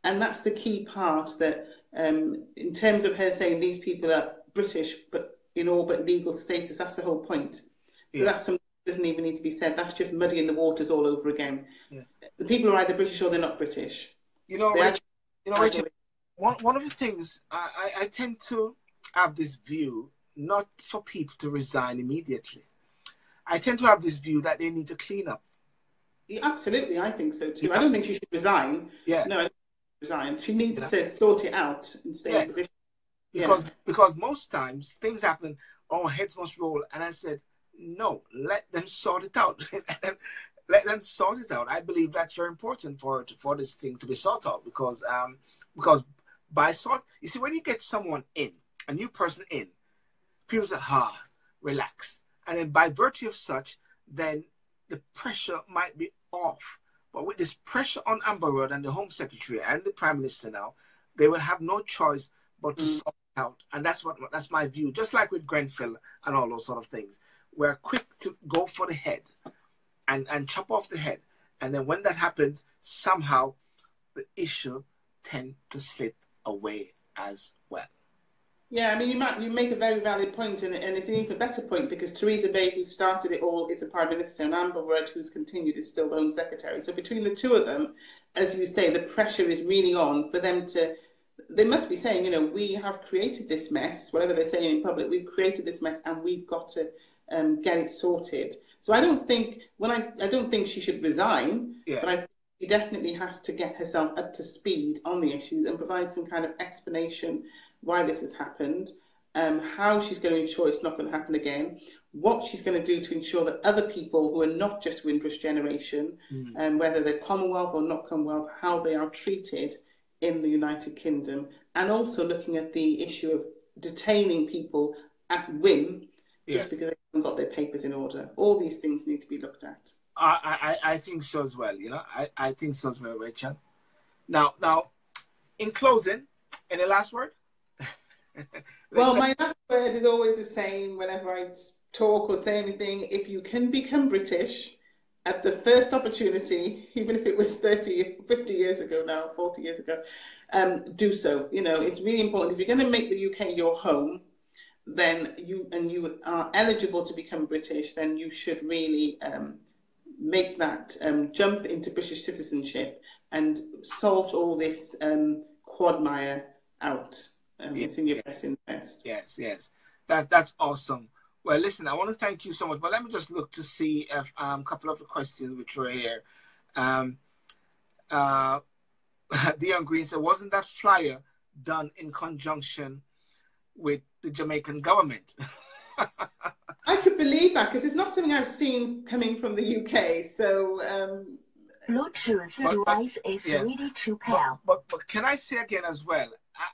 And that's the key part, that in terms of her saying these people are British, but in all but legal status, that's the whole point. So yeah, that's something that doesn't even need to be said. That's just muddying the waters all over again. Yeah. The people are either British or they're not British. You know, Rachel, one of the things, I tend to have this view, not for people to resign immediately. I tend to have this view that they need to clean up. Yeah, absolutely, I think so too. Yeah. I don't think she should resign. Yeah. No, I don't think she should resign. She needs to sort it out and stay in position. Because, because most times things happen, oh, heads must roll. And I said, no, let them sort it out. Let them sort it out. I believe that's very important for this thing to be sorted out, because by sort, you see, when you get someone in, a new person in, people say, ah, relax. And then by virtue of such, then the pressure might be off. But with this pressure on Amber Rudd and the Home Secretary and the Prime Minister now, they will have no choice but to sort it out. And that's my view. Just like with Grenfell and all those sort of things, we're quick to go for the head and chop off the head. And then when that happens, somehow the issue tends to slip away as well. Yeah, I mean, you make a very valid point, and it's an even better point because Theresa May, who started it all, is the Prime Minister, and Amber Rudd, who's continued, is still the Home Secretary. So between the two of them, as you say, the pressure is really on for them to... They must be saying, you know, we have created this mess, whatever they're saying in public, we've created this mess and we've got to get it sorted. So I don't think... I don't think she should resign, but I think she definitely has to get herself up to speed on the issues and provide some kind of explanation why this has happened, how she's going to ensure it's not going to happen again, what she's going to do to ensure that other people who are not just Windrush generation, whether they're Commonwealth or not Commonwealth, how they are treated in the United Kingdom, and also looking at the issue of detaining people at whim just because they haven't got their papers in order. All these things need to be looked at. I think so as well, you know. I think so as well, Rachel. Now, in closing, any last word? Well, my last word is always the same whenever I talk or say anything. If you can become British at the first opportunity, even if it was 30, 50 years ago now, 40 years ago, do so. You know, it's really important. If you're going to make the UK your home, then you are eligible to become British, then you should really make that jump into British citizenship and sort all this quagmire out. It's in your best interest. Yes. That's awesome. Well, listen, I want to thank you so much. But let me just look to see if a couple of the questions which were here. Dion Green said, wasn't that flyer done in conjunction with the Jamaican government? I could believe that because it's not something I've seen coming from the UK. So... Bluetooth device is really too pale. But can I say again as well,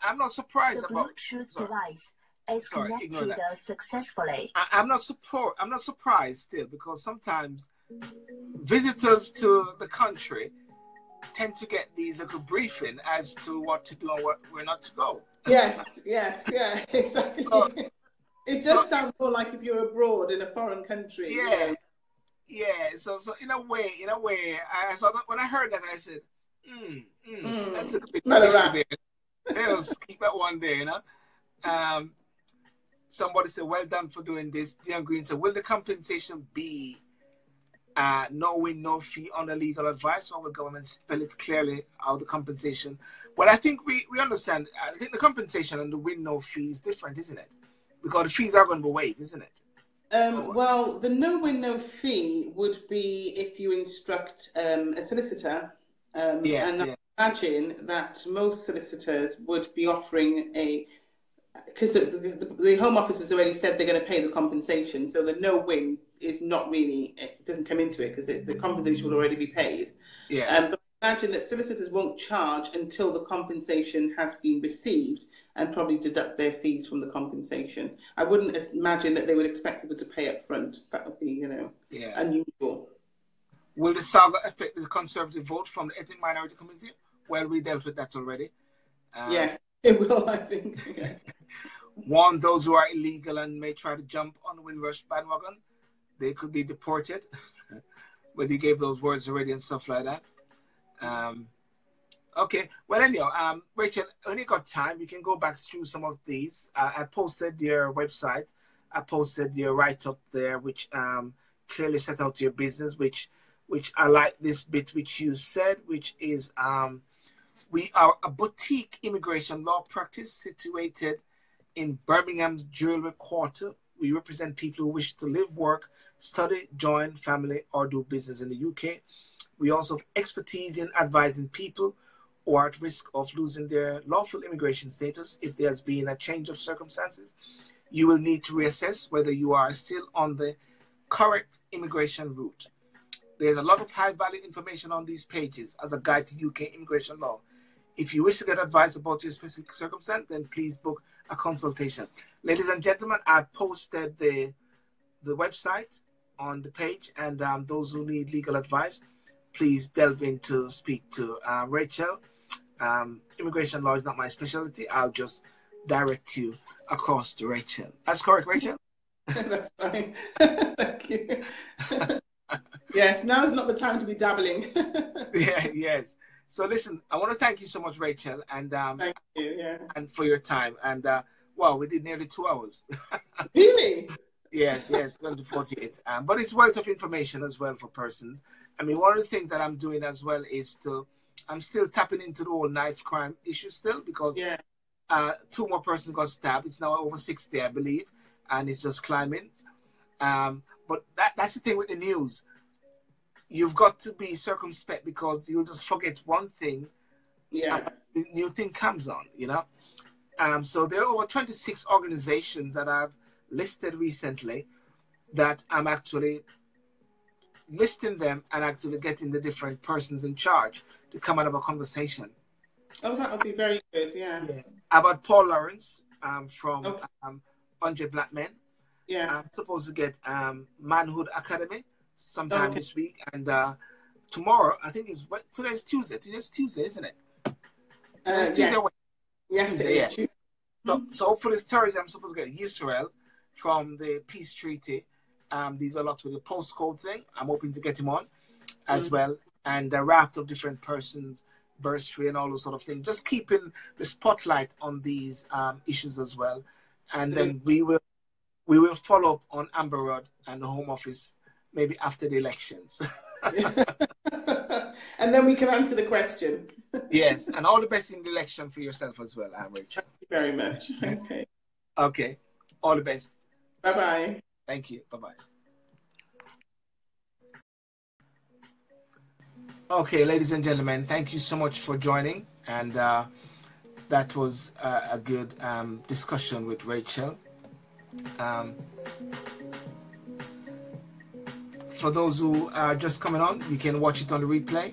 I'm not surprised about the Bluetooth device is connected successfully. I'm not surprised still because sometimes visitors to the country tend to get these little briefing as to what to do and where not to go. Yes, exactly. It does sound more like if you're abroad in a foreign country. Yeah. You know? Yeah, so in a way, when I heard that, I said, that's a bit fishy there. Let's keep that one there, you know. Somebody said, well done for doing this. Dion Green said, will the compensation be no win, no fee on the legal advice, or will government spell it clearly out the compensation? Well, I think we understand. I think the compensation and the win, no fee is different, isn't it? Because the fees are going to be waived, isn't it? Well, the no win, no fee would be if you instruct a solicitor. And I imagine that most solicitors would be offering because the Home Office has already said they're going to pay the compensation. So the no win is not really, it doesn't come into it because the compensation will already be paid. But I imagine that solicitors won't charge until the compensation has been received, and probably deduct their fees from the compensation. I wouldn't imagine that they would expect people to pay up front. That would be, you know, unusual. Will the saga affect the Conservative vote from the ethnic minority community? Well, we dealt with that already. Yes, it will, I think. Yeah. Warn those who are illegal and may try to jump on the Windrush bandwagon. They could be deported. But you gave those words already and stuff like that. Okay. Well, anyhow, Rachel, when you got time, you can go back through some of these. I posted your website. I posted your write-up there, which clearly set out your business, which I like this bit which you said, which is we are a boutique immigration law practice situated in Birmingham's Jewellery Quarter. We represent people who wish to live, work, study, join family, or do business in the UK. We also have expertise in advising people who are at risk of losing their lawful immigration status if there has been a change of circumstances. You will need to reassess whether you are still on the correct immigration route. There's a lot of high-value information on these pages as a guide to UK immigration law. If you wish to get advice about your specific circumstance, then please book a consultation. Ladies and gentlemen, I've posted the website on the page, and those who need legal advice, please delve in to speak to Rachel. Immigration law is not my specialty. I'll just direct you across to Rachel. That's correct, Rachel? That's fine. Thank you. Yes, now is not the time to be dabbling. Yeah, yes. So listen, I want to thank you so much, Rachel, and thank you, yeah. And for your time. And wow, we did nearly 2 hours. Really? Yes, yes, going to 48. But it's wealth of information as well for persons. I mean, one of the things that I'm doing as well is to, I'm still tapping into the whole knife crime issue still, because yeah. 2 more persons got stabbed. It's now over 60, I believe, and it's just climbing. But that's the thing with the news. You've got to be circumspect because you'll just forget one thing. Yeah. And a new thing comes on, you know? So there are over 26 organizations that I've listed recently that I'm actually listing them and actually getting the different persons in charge to come and have a conversation. Oh, that would be very good, yeah. Yeah. About Paul Lawrence from okay. 100 Black Men. Yeah. I'm supposed to get Manhood Academy sometime okay. this week, and tomorrow I think is what today's Tuesday, isn't it? Today's Tuesday. Yes, Tuesday, it is. Yeah. So hopefully Thursday I'm supposed to get Yisrael from the peace treaty. These are a lot with the postcode thing. I'm hoping to get him on as well, and a raft of different persons, bursary and all those sort of things. Just keeping the spotlight on these issues as well, and then we will follow up on Amber Rudd and the Home Office. Maybe after the elections. And then we can answer the question. Yes, and all the best in the election for yourself as well, Rachel. Thank you very much. Okay. Okay, all the best. Bye-bye. Thank you, bye-bye. Okay, ladies and gentlemen, thank you so much for joining. And that was a good discussion with Rachel. For those who are just coming on, you can watch it on the replay.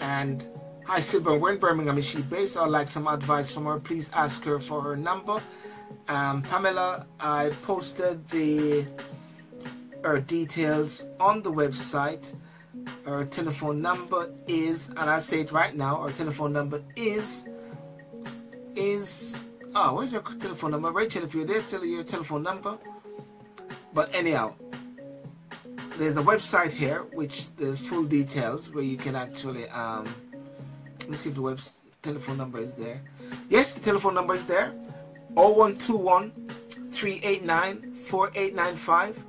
And hi, Sylbourne, we're in Birmingham. Is she based? I'd like some advice from her. Please ask her for her number. Pamela, I posted her details on the website. Her telephone number is, and I say it right now, her telephone number is, oh, where's her telephone number? Rachel, if you're there, tell her your telephone number. But anyhow, there's a website here, which the full details, where you can actually, let's see if the telephone number is there. Yes, the telephone number is there, 0121 389 4895.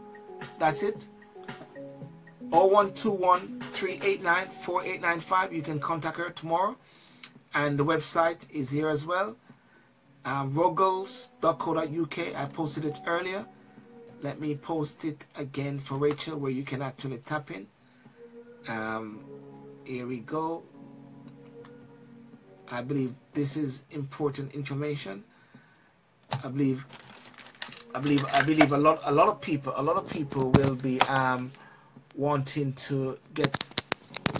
That's it, 0121 389 4895. You can contact her tomorrow. And the website is here as well, rogals.co.uk. I posted it earlier. Let me post it again for Rachel, where you can actually tap in. Here we go. I believe this is important information. I believe a lot of people will be wanting to get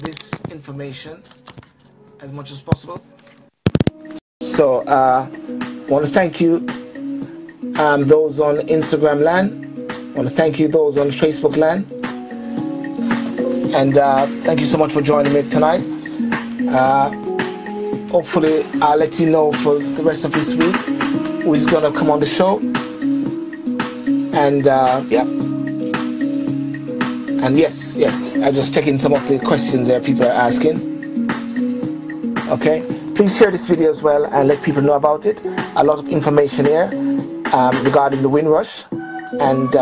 this information as much as possible. So I want to thank you, those on Instagram land. I want to thank you, those on Facebook land. And thank you so much for joining me tonight. Hopefully, I'll let you know for the rest of this week who's going to come on the show. And yeah. And yes, I'm just checking some of the questions that people are asking. Okay. Please share this video as well and let people know about it. A lot of information here regarding the Windrush. And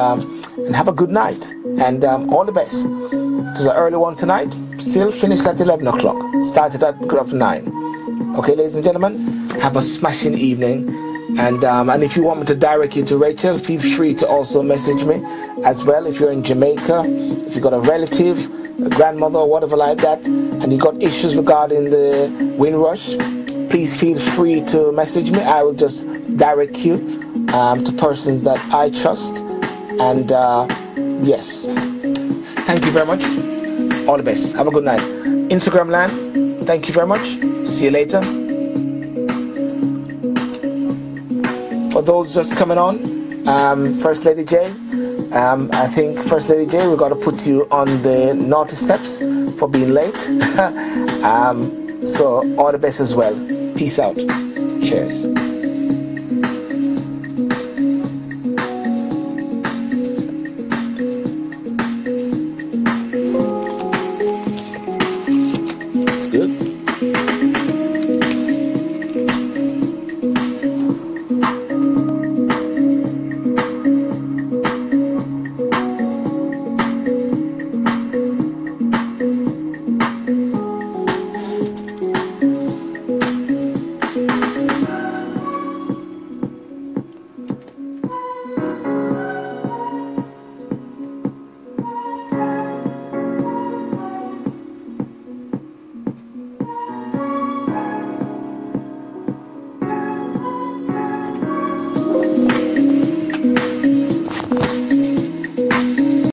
have a good night, and all the best. It was an early one tonight, still finished at 11 o'clock, started at 9. Okay, ladies and gentlemen, have a smashing evening, And if you want me to direct you to Rachel, feel free to also message me as well. If you're in Jamaica, if you've got a relative, a grandmother or whatever like that, and you've got issues regarding the Windrush, please feel free to message me. I will just direct you to persons that I trust. And yes, thank you very much. All the best. Have a good night. Instagram land, thank you very much. See you later. For those just coming on, First Lady Jane, I think First Lady Jane, we've got to put you on the naughty steps for being late. So all the best as well. Peace out. Cheers. It's good.